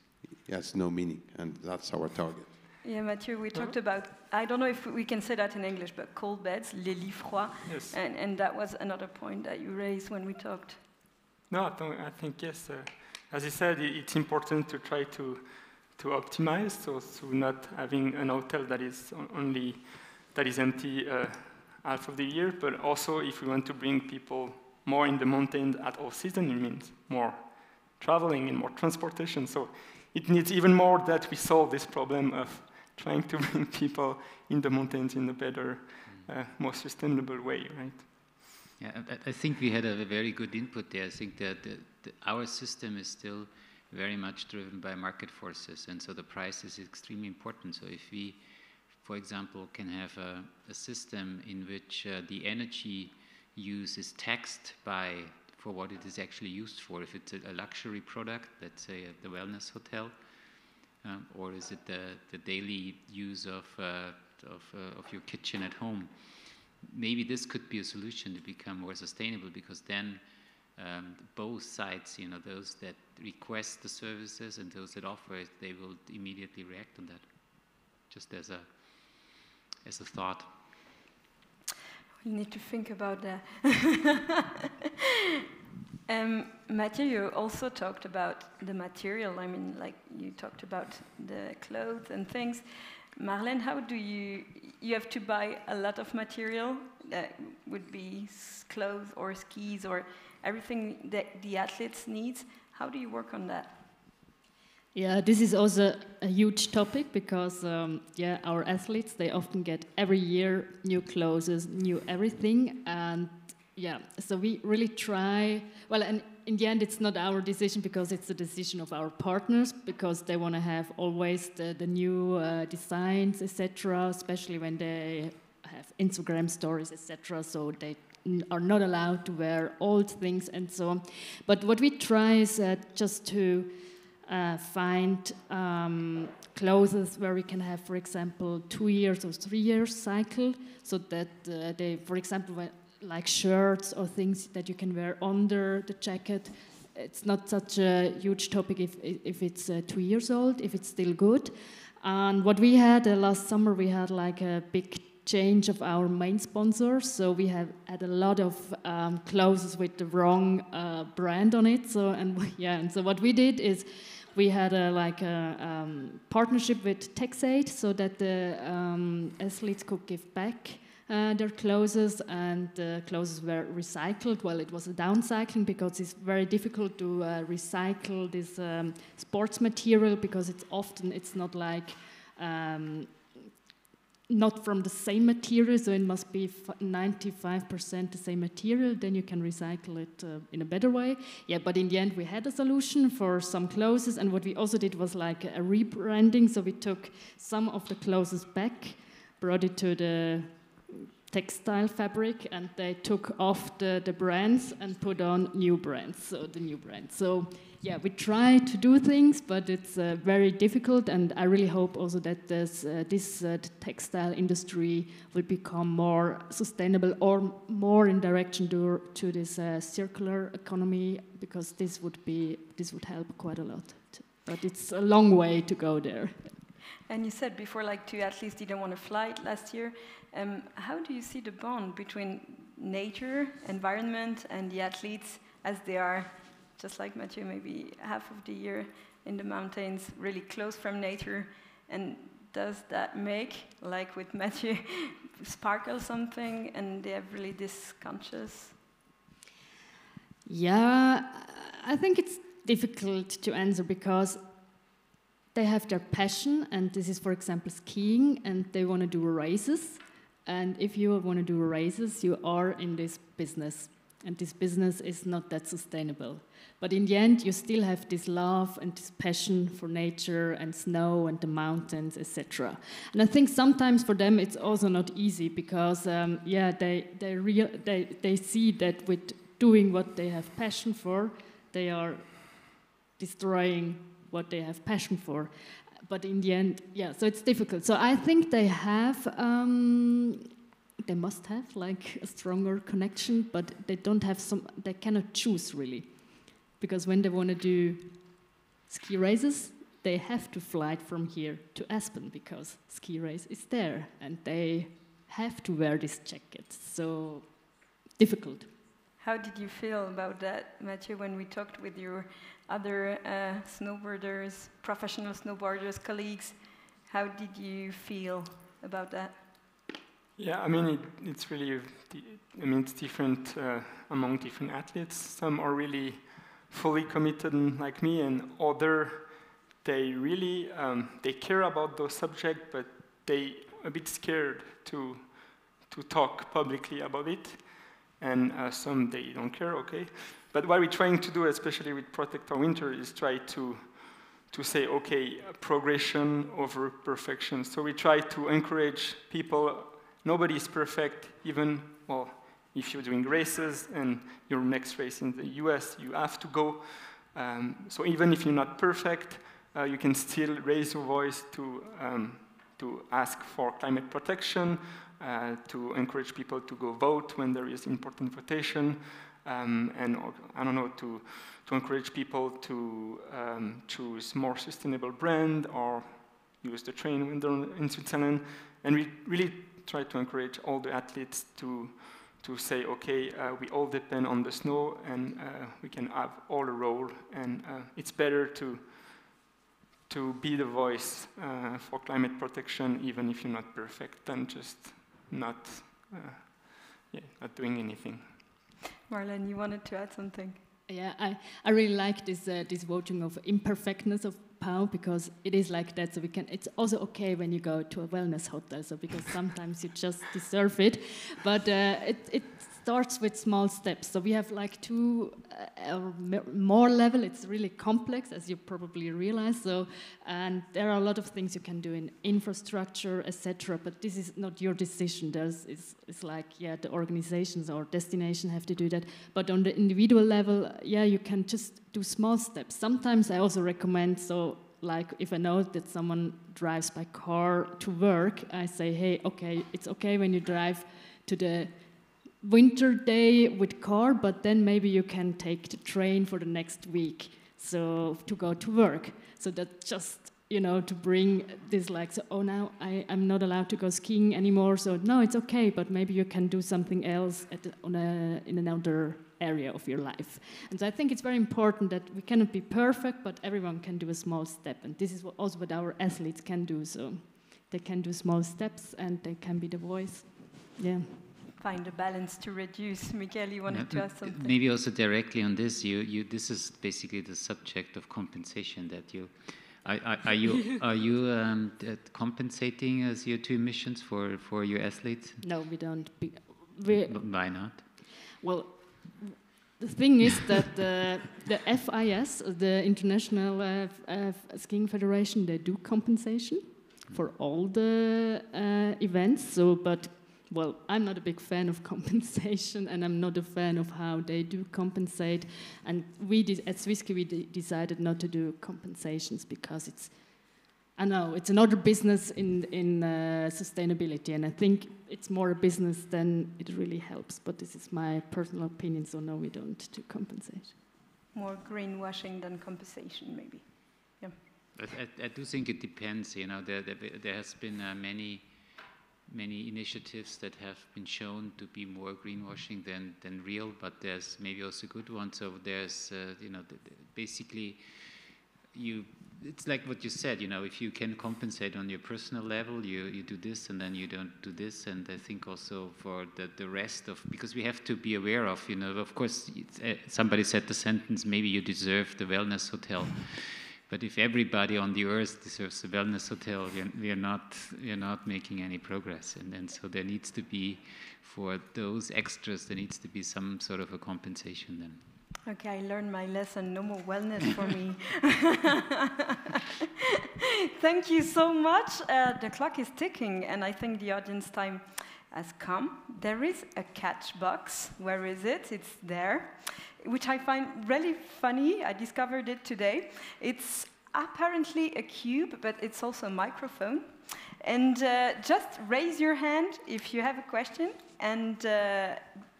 it has no meaning, and that's our target. Yeah, Mathieu, we talked about, I don't know if we can say that in English, but cold beds, les lits froids, yes. And that was another point that you raised when we talked. No, I think yes. As you said, it's important to try to optimize, so to not having an hotel that is only that is empty half of the year, but also if we want to bring people more in the mountains at all season, it means more traveling and more transportation. So it needs even more that we solve this problem of trying to bring people in the mountains in a better, more sustainable way, right? Yeah, I think we had a very good input there. I think that our system is still very much driven by market forces, and so the price is extremely important. So if we, for example, can have a system in which the energy use is taxed by for what it is actually used for. If it's a luxury product, let's say at the wellness hotel, or is it the daily use of your kitchen at home? Maybe this could be a solution to become more sustainable, because then both sides, you know, those that request the services and those that offer it, they will immediately react on that. Just as a thought. You need to think about that. Mathieu, you also talked about the material. I mean, like, you talked about the clothes and things. Marlen, how do you have to buy a lot of material that would be clothes or skis or everything that the athletes needs. How do you work on that? Yeah, this is also a huge topic, because our athletes, they often get every year new clothes, new everything, and yeah, so we really try, well, and in the end it's not our decision, because it's the decision of our partners, because they want to have always the new designs, etc., especially when they have Instagram stories, etc., so they are not allowed to wear old things and so on. But what we try is just to find clothes where we can have, for example, 2 years or 3 years cycle, so that they, for example, like shirts or things that you can wear under the jacket. It's not such a huge topic if it's 2 years old, if it's still good. And what we had last summer, we had like a big change of our main sponsors. So we have had a lot of clothes with the wrong brand on it. So and so what we did is we had a partnership with TaxAid so that the athletes could give back their clothes, and the clothes were recycled. Well, it was a downcycling because it's very difficult to recycle this sports material because it's not like not from the same material, so it must be 95% the same material, then you can recycle it in a better way. Yeah, but in the end we had a solution for some clothes, and what we also did was like a rebranding, so we took some of the clothes back, brought it to the textile fabric, and they took off the brands and put on new brands, so the new brands. So yeah, we try to do things, but it's very difficult, and I really hope also that the textile industry will become more sustainable or more in direction to this circular economy, because this would help quite a lot. But it's a long way to go there. And you said before, like, 2 athletes didn't want to fly last year. How do you see the bond between nature, environment, and the athletes, as they are, just like Mathieu, maybe half of the year in the mountains, really close from nature? And does that make, like with Mathieu, sparkle something, and they have really this conscious? Yeah, I think it's difficult to answer, because they have their passion, and this is, for example, skiing, and they want to do races. And if you want to do races, you are in this business. And this business is not that sustainable. But in the end, you still have this love and this passion for nature and snow and the mountains, etc. And I think sometimes for them it's also not easy, because they see that with doing what they have passion for, they are destroying what they have passion for. But in the end, yeah, so it's difficult. So I think they have, they must have like a stronger connection, but they don't have they cannot choose really. Because when they want to do ski races, they have to fly from here to Aspen, because ski race is there, and they have to wear this jacket, so difficult. How did you feel about that, Mathieu, when we talked with your other snowboarders, professional snowboarders, colleagues? How did you feel about that? Yeah, I mean, it's really, it's different among different athletes. Some are really fully committed, like me, and other, they really, they care about those subjects, but they a bit scared to talk publicly about it. And some, they don't care, okay. But what we're trying to do, especially with Protect Our Winter, is try to say, okay, progression over perfection. So we try to encourage people. Nobody is perfect, even, well, if you're doing races and your next race in the US, you have to go. So even if you're not perfect, you can still raise your voice to ask for climate protection, to encourage people to go vote when there is important votation, and I don't know, to encourage people to choose more sustainable brand or use the train when they're in Switzerland. And we really try to encourage all the athletes to say, okay, we all depend on the snow, and we can have all a role, and it's better to be the voice for climate protection, even if you're not perfect, than just not doing anything. Marlen, you wanted to add something? Yeah, I really like this voting of imperfectness of POW, because it is like that. So it's also okay when you go to a wellness hotel, so because sometimes you just deserve it. But it starts with small steps. So we have like 2 more level. It's really complex, as you probably realize. So, and there are a lot of things you can do in infrastructure, etc. But this is not your decision. It's like, yeah, the organizations or destination have to do that. But on the individual level, yeah, you can just do small steps. Sometimes I also recommend, so like if I know that someone drives by car to work, I say, hey, okay, it's okay when you drive to the winter day with car, but then maybe you can take the train for the next week, so to go to work. So that just, you know, to bring this like, so, oh, now I'm not allowed to go skiing anymore, so no, it's okay, but maybe you can do something else in another area of your life. And so I think it's very important that we cannot be perfect, but everyone can do a small step, and this is also what our athletes can do, so they can do small steps and they can be the voice, yeah. Find a balance to reduce. Michael, you wanted to ask something? Maybe also directly on this, this is basically the subject of compensation that you, are you compensating CO2 emissions for your athletes? No, we don't. Why not? Well, the thing is that the FIS, the International Skiing Federation, they do compensation for all the events, so, but well, I'm not a big fan of compensation, and I'm not a fan of how they do compensate. And we did, at Swiss Ski, we decided not to do compensations because it's, I know, it's another business in sustainability, and I think it's more a business than it really helps. But this is my personal opinion, so no, we don't do compensation. More greenwashing than compensation, maybe. Yeah. I do think it depends. You know, there has been many initiatives that have been shown to be more greenwashing than real, but there's maybe also good ones. So there's, basically, it's like what you said, you know, if you can compensate on your personal level, you do this and then you don't do this. And I think also for the rest of, because we have to be aware of, you know, of course, somebody said the sentence, maybe you deserve the wellness hotel. But if everybody on the earth deserves a wellness hotel, we are not making any progress. And so there needs to be, for those extras, there needs to be some sort of a compensation then. Okay, I learned my lesson. No more wellness for me. Thank you so much. The clock is ticking, and I think the audience time has come. There is a catch box. Where is it? It's there, which I find really funny. I discovered it today. It's apparently a cube, but it's also a microphone. And just raise your hand if you have a question, and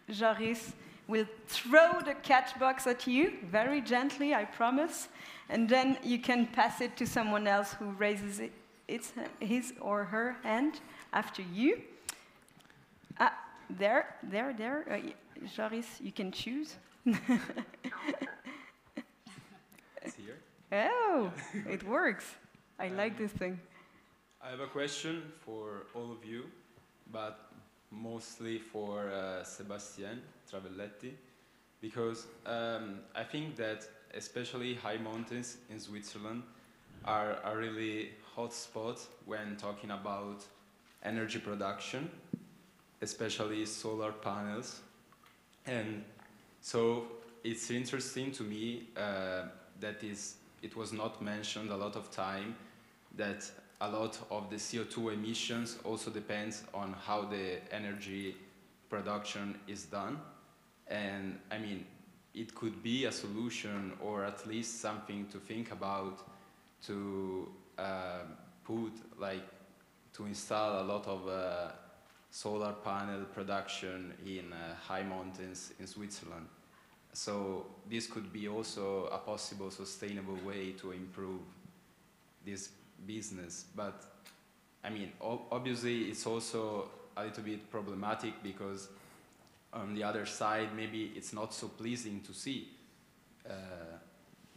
Joris will throw the catch box at you, very gently, I promise. And then you can pass it to someone else who raises his or her hand after you. Ah, there. Joris, you can choose. It's here. Oh, yeah. It works. I like this thing. I have a question for all of you, but mostly for Sébastien Travelletti, because I think that especially high mountains in Switzerland are a really hot spot when talking about energy production, especially solar panels. And so it's interesting to me that it was not mentioned a lot of time that a lot of the CO2 emissions also depends on how the energy production is done. And I mean, it could be a solution or at least something to think about to to install a lot of solar panel production in high mountains in Switzerland. So this could be also a possible sustainable way to improve this business. But I mean, obviously it's also a little bit problematic because on the other side, maybe it's not so pleasing to see.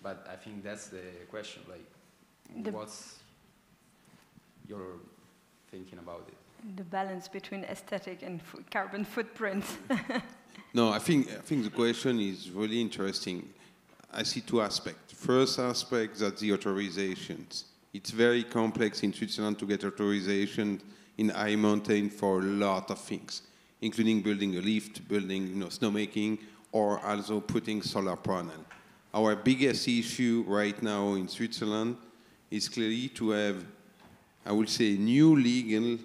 But I think that's the question, like, what's your thinking about it? The balance between aesthetic and carbon footprint. No, I think the question is really interesting. I see two aspects. First aspect, that's the authorizations. It's very complex in Switzerland to get authorization in high mountain for a lot of things, including building a lift, building snowmaking, or also putting solar panel. Our biggest issue right now in Switzerland is clearly to have, I would say, new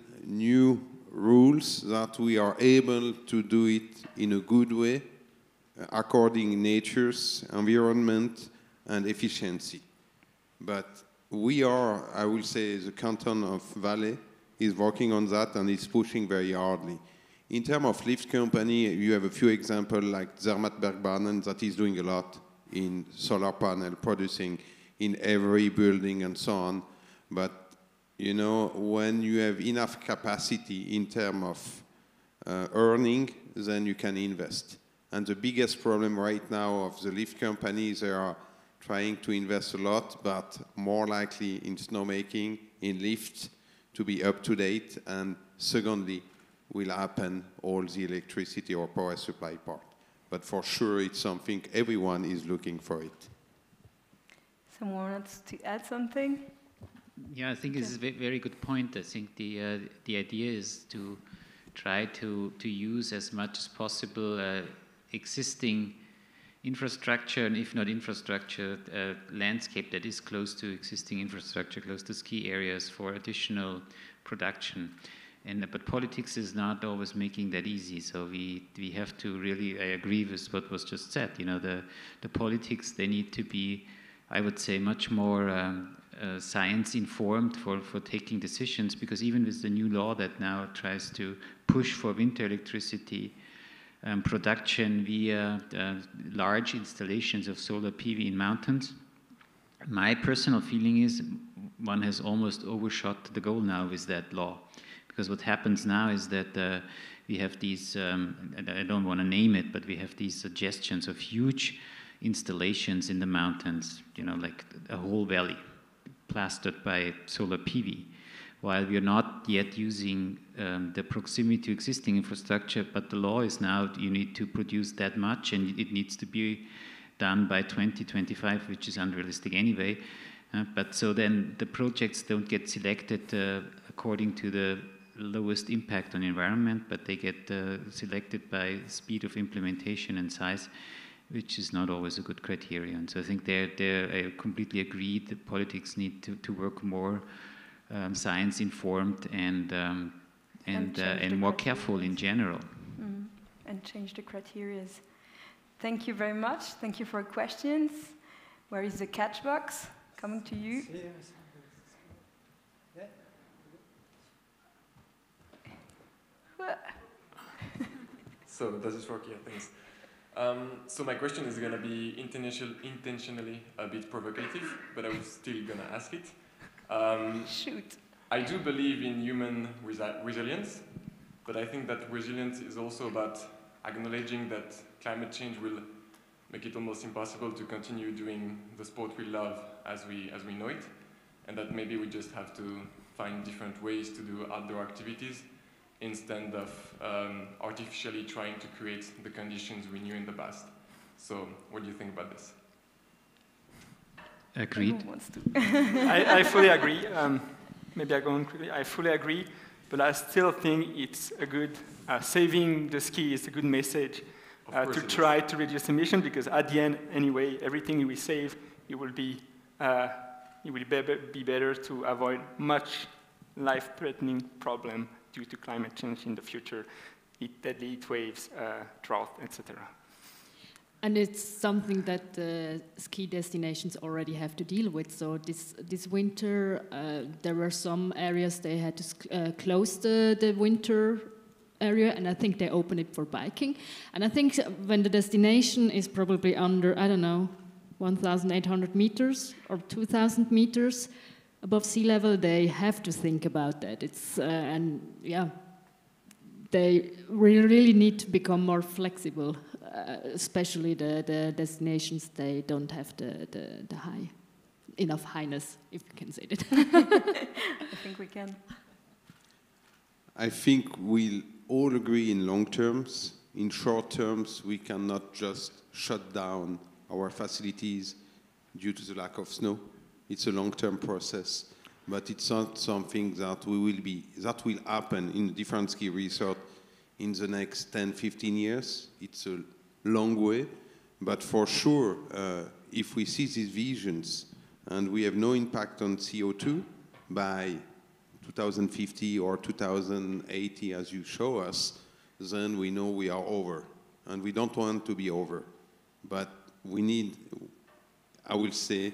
rules that we are able to do it in a good way, according to nature's environment and efficiency. But we are, I will say, the canton of Valais is working on that and is pushing very hardly. In terms of lift company, you have a few examples like Zermatt Bergbanen that is doing a lot in solar panel producing in every building and so on. But, you know, when you have enough capacity in terms of earning, then you can invest. And the biggest problem right now of the lift companies, they are trying to invest a lot, but more likely in snowmaking, in lifts, to be up to date, and secondly, will happen all the electricity or power supply part. But for sure, it's something everyone is looking for it. Someone wants to add something? Yeah, I think this is a very good point. I think the idea is to try to use as much as possible existing infrastructure, and if not infrastructure, landscape that is close to existing infrastructure, close to ski areas for additional production. But politics is not always making that easy, so we have to really, I agree with what was just said, you know, the politics, they need to be, I would say, much more science informed for taking decisions, because even with the new law that now tries to push for winter electricity production via large installations of solar PV in mountains. My personal feeling is one has almost overshot the goal now with that law, because what happens now is that we have these, I don't want to name it, but we have these suggestions of huge installations in the mountains, you know, like a whole valley plastered by solar PV. While we're not yet using the proximity to existing infrastructure, but the law is now you need to produce that much and it needs to be done by 2025, which is unrealistic anyway. But so then the projects don't get selected according to the lowest impact on environment, but they get selected by speed of implementation and size, which is not always a good criterion. So I think I completely agree that politics need to work more science informed and more careful in general. Mm. And change the criteria. Thank you very much. Thank you for questions. Where is the catch box? Coming to you. So does this work? Yeah, thanks. So my question is going to be intentionally a bit provocative, but I'm still going to ask it. Shoot. I do believe in human resilience, but I think that resilience is also about acknowledging that climate change will make it almost impossible to continue doing the sport we love as we know it, and that maybe we just have to find different ways to do outdoor activities instead of artificially trying to create the conditions we knew in the past. So what do you think about this? Agreed. I fully agree. Maybe I go on quickly. I fully agree, but I still think it's a good, saving the ski is a good message to try to reduce emissions, because at the end, anyway, everything we save, it will be better to avoid much life-threatening problem due to climate change in the future, deadly heat waves, drought, etc. And it's something that ski destinations already have to deal with. So this winter, there were some areas they had to close the winter area, and I think they open it for biking. And I think when the destination is probably under, I don't know, 1,800 meters or 2,000 meters above sea level, they have to think about that. It's and yeah, they really need to become more flexible. Especially the destinations, they don't have the high enough highness, if you can say that. I think we can. I think we'll all agree in long terms. In short terms, we cannot just shut down our facilities due to the lack of snow. It's a long-term process, but it's not something that will happen in different ski resort in the next 10, 15 years. It's a long way, but for sure, if we see these visions and we have no impact on CO2 by 2050 or 2080 as you show us, then we know we are over, and we don't want to be over. But we need, I will say,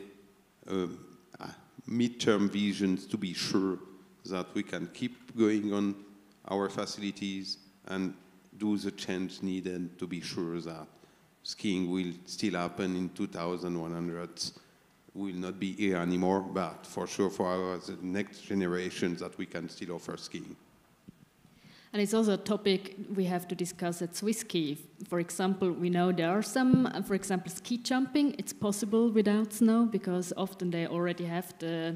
mid-term visions to be sure that we can keep going on our facilities and do the change needed to be sure that skiing will still happen in 2100. Will not be here anymore, but for sure for our the next generation that we can still offer skiing. And it's also a topic we have to discuss at Swiss Ski. For example, we know there are some, for example, ski jumping. It's possible without snow because often they already have the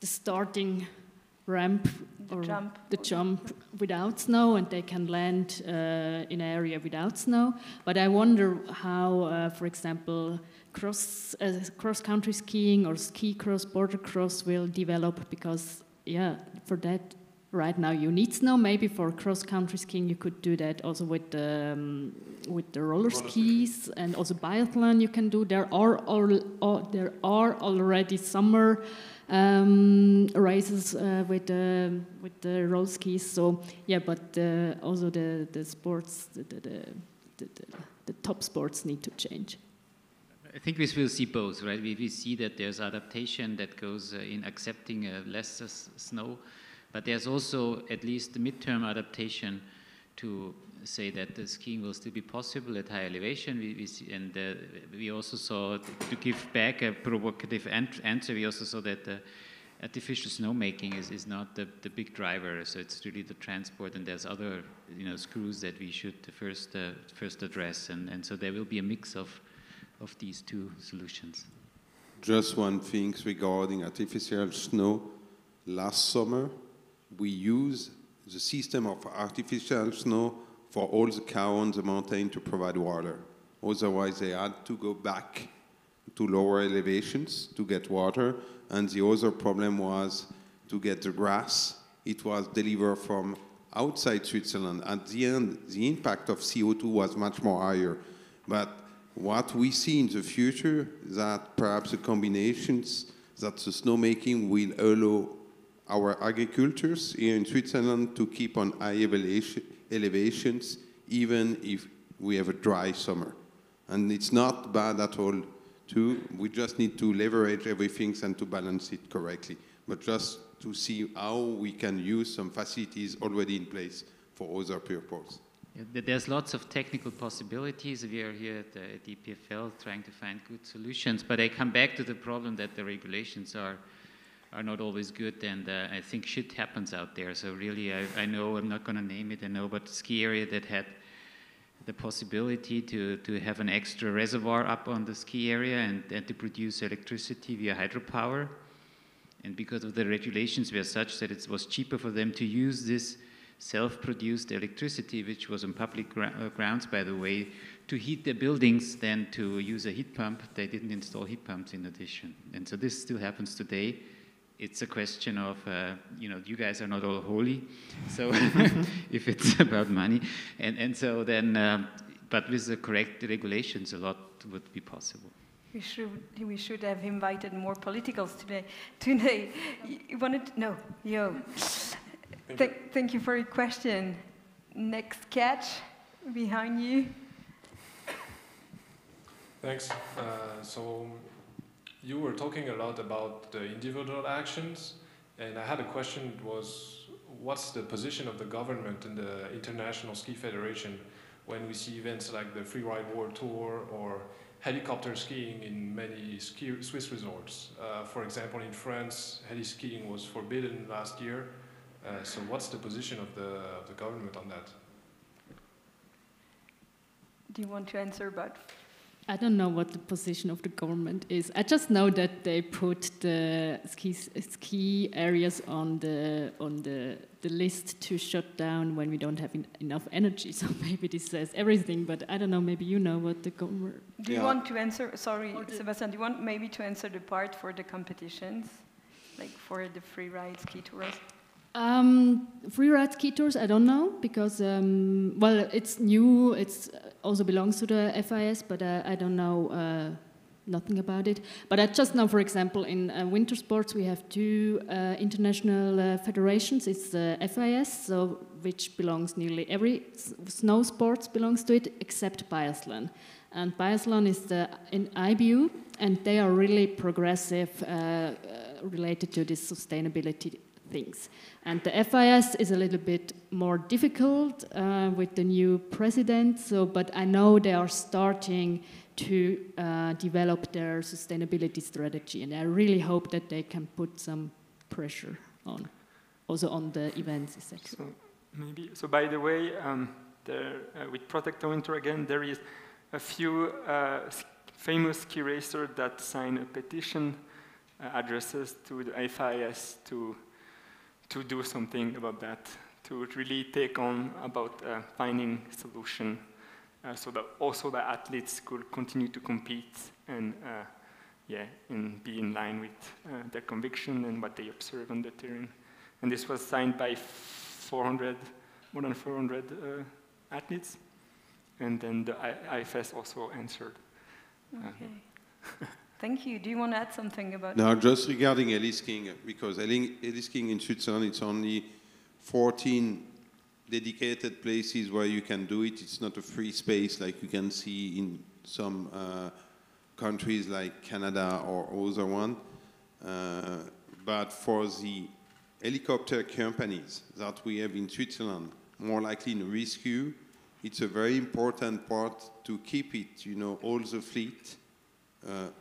starting ramp or the jump without snow, and they can land in an area without snow. But I wonder how, for example, cross-country skiing or ski cross, border cross will develop, because, yeah, for that right now you need snow. Maybe for cross-country skiing you could do that also with the roller skis, and also biathlon you can do. There are already summer races with the roller skis. So yeah, but also the sports, the top sports need to change. I think we will see both, right? We see that there's adaptation that goes in accepting less snow, but there's also at least the midterm adaptation to say that the skiing will still be possible at high elevation. We also saw, to give back a provocative answer, we also saw that artificial snowmaking is not the big driver, so it's really the transport, and there's other screws that we should first address, and so there will be a mix of these two solutions. Just one thing regarding artificial snow. Last summer, we used the system of artificial snow for all the cows on the mountain to provide water. Otherwise, they had to go back to lower elevations to get water. And the other problem was to get the grass. It was delivered from outside Switzerland. At the end, the impact of CO2 was much more higher. But what we see in the future, that perhaps the combinations that the snowmaking will allow our agricultures here in Switzerland to keep on high elevations, even if we have a dry summer. And it's not bad at all, too. We just need to leverage everything and to balance it correctly. But just to see how we can use some facilities already in place for other purposes. There's lots of technical possibilities. We are here at the EPFL trying to find good solutions, but I come back to the problem that the regulations are not always good, and I think shit happens out there. So really, I know, I'm not going to name it, I know, but ski area that had the possibility to have an extra reservoir up on the ski area and to produce electricity via hydropower. And because of the regulations were such that it was cheaper for them to use this self-produced electricity, which was on public grounds, by the way, to heat their buildings than to use a heat pump. They didn't install heat pumps in addition. And so this still happens today. It's a question of, you guys are not all holy, so if it's about money. And so then, but with the correct regulations, a lot would be possible. We should have invited more politicals today. You wanted to? No, yo. Thank you for your question. Next catch, behind you. Thanks. So you were talking a lot about the individual actions, and I had a question, was what's the position of the government and the International Ski Federation when we see events like the Freeride World Tour or helicopter skiing in many Swiss resorts? For example, in France, heli-skiing was forbidden last year. So what's the position of the government on that? Do you want to answer, Bud? I don't know what the position of the government is. I just know that they put the ski areas on the list to shut down when we don't have enough energy. So maybe this says everything, but I don't know. Maybe you know what the government... Do you want to answer? Sorry, Sebastian, do you want maybe to answer the part for the competitions, like for the free ride ski tours? Freeride ski tours, I don't know, because, well, it's new, it also belongs to the FIS, but I don't know nothing about it. But I just know, for example, in winter sports, we have two international federations. It's the FIS, so, which belongs nearly every snow sports belongs to it, except biathlon. And biathlon is in IBU, and they are really progressive related to this sustainability things. And the FIS is a little bit more difficult with the new president, but I know they are starting to develop their sustainability strategy, and I really hope that they can put some pressure on, also on the events, etc. So maybe, so by the way, there, with Protect Our Winter again, there is a few famous ski racers that sign a petition addresses to the FIS to do something about that, to really take on about finding solution so that also the athletes could continue to compete and and be in line with their conviction and what they observe on the terrain. And this was signed by more than 400 athletes, and then the IFS also answered. Okay. Thank you. Do you want to add something about that? No, just regarding heli skiing, because heli skiing in Switzerland, it's only 14 dedicated places where you can do it. It's not a free space like you can see in some countries like Canada or other one. But for the helicopter companies that we have in Switzerland, more likely in rescue, it's a very important part to keep it, you know, all the fleet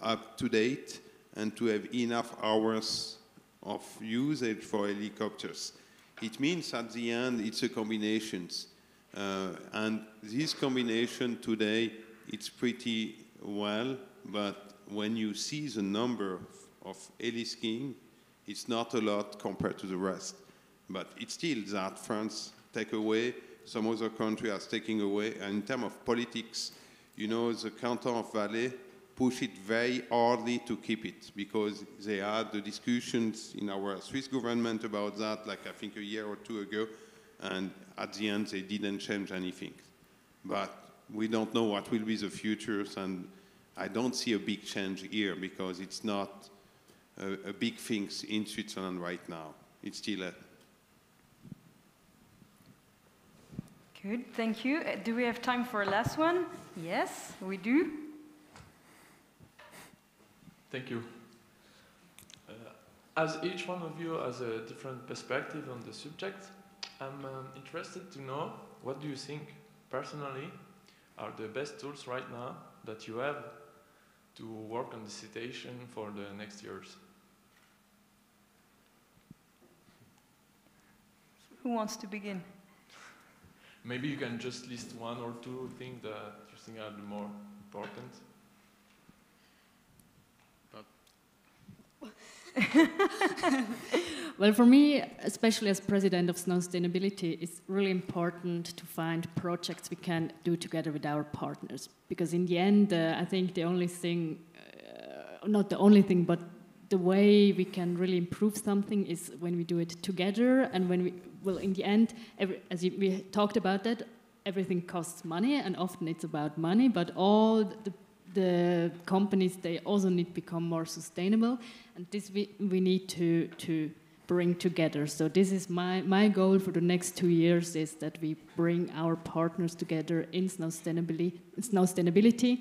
up to date and to have enough hours of usage for helicopters. It means at the end it's a combination, and this combination today it's pretty well, but when you see the number of heli skiing, it's not a lot compared to the rest, but it's still that France take away, some other country are taking away, and in terms of politics, you know, the canton of Valais push it very hardly to keep it, because they had the discussions in our Swiss government about that, like I think a year or two ago, and at the end they didn't change anything. But we don't know what will be the futures, and I don't see a big change here, because it's not a big thing in Switzerland right now. It's still a... Good, thank you. Do we have time for a last one? Yes, we do. Thank you. As each one of you has a different perspective on the subject, I'm interested to know, what do you think, personally, are the best tools right now that you have to work on the situation for the next years? Who wants to begin? Maybe you can just list one or two things that you think are the more important. Well, for me, especially as president of Snowstainability, it's really important to find projects we can do together with our partners. Because in the end, I think the only thing, not the only thing, but the way we can really improve something is when we do it together. And when we, well, in the end, we talked about that, everything costs money, and often it's about money, but all the companies, they also need to become more sustainable, and this we need to bring together. So this is my goal for the next 2 years, is that we bring our partners together in Snowstainability,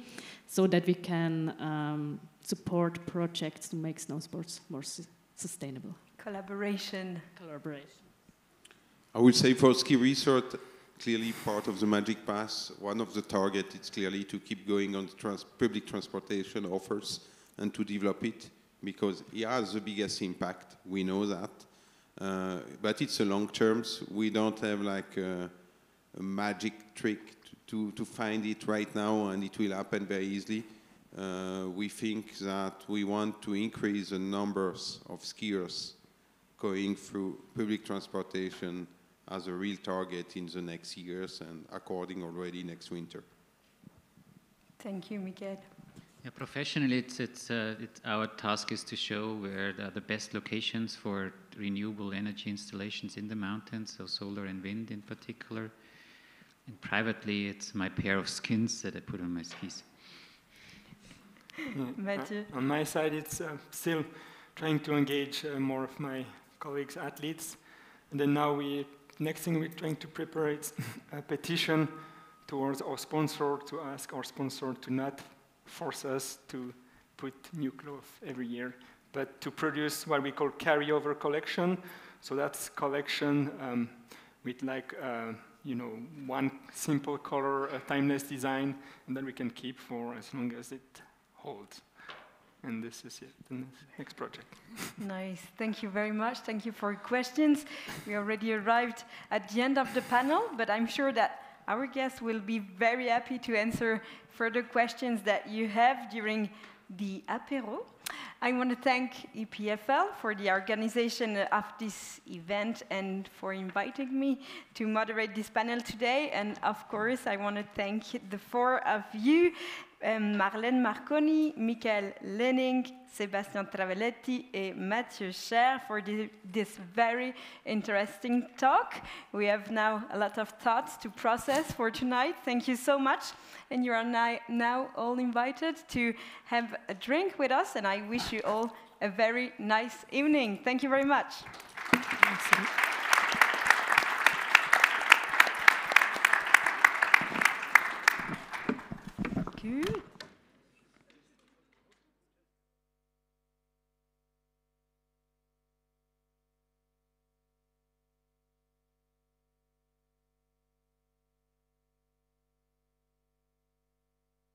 so that we can support projects to make snow sports more sustainable. Collaboration. I would say for ski resort, clearly part of the Magic Pass, one of the targets is clearly to keep going on the public transportation offers and to develop it, because it has the biggest impact, we know that. But it's a long term, so we don't have like a magic trick to find it right now, and it will happen very easily. We think that we want to increase the numbers of skiers going through public transportation as a real target in the next years, and according already next winter. Thank you, Miguel. Yeah, professionally, it's our task is to show where the best locations for renewable energy installations in the mountains, so solar and wind in particular. And privately, it's my pair of skins that I put on my skis. Mathieu? On my side, it's still trying to engage more of my colleagues, athletes. And then now next thing we're trying to prepare is a petition towards our sponsor, to ask our sponsor to not force us to put new clothes every year, but to produce what we call carryover collection. So that's collection with like one simple color, a timeless design, and then we can keep for as long as it holds. And this is it, the next project. Nice, thank you very much. Thank you for your questions. We already arrived at the end of the panel, but I'm sure that our guests will be very happy to answer further questions that you have during the apéro. I want to thank EPFL for the organization of this event and for inviting me to moderate this panel today. And of course, I want to thank the four of you, Marlen Marconi, Michael Lehning, Sébastien Travelletti, and Mathieu Schaer for this very interesting talk. We have now a lot of thoughts to process for tonight. Thank you so much. And you are now all invited to have a drink with us, and I wish you all a very nice evening. Thank you very much.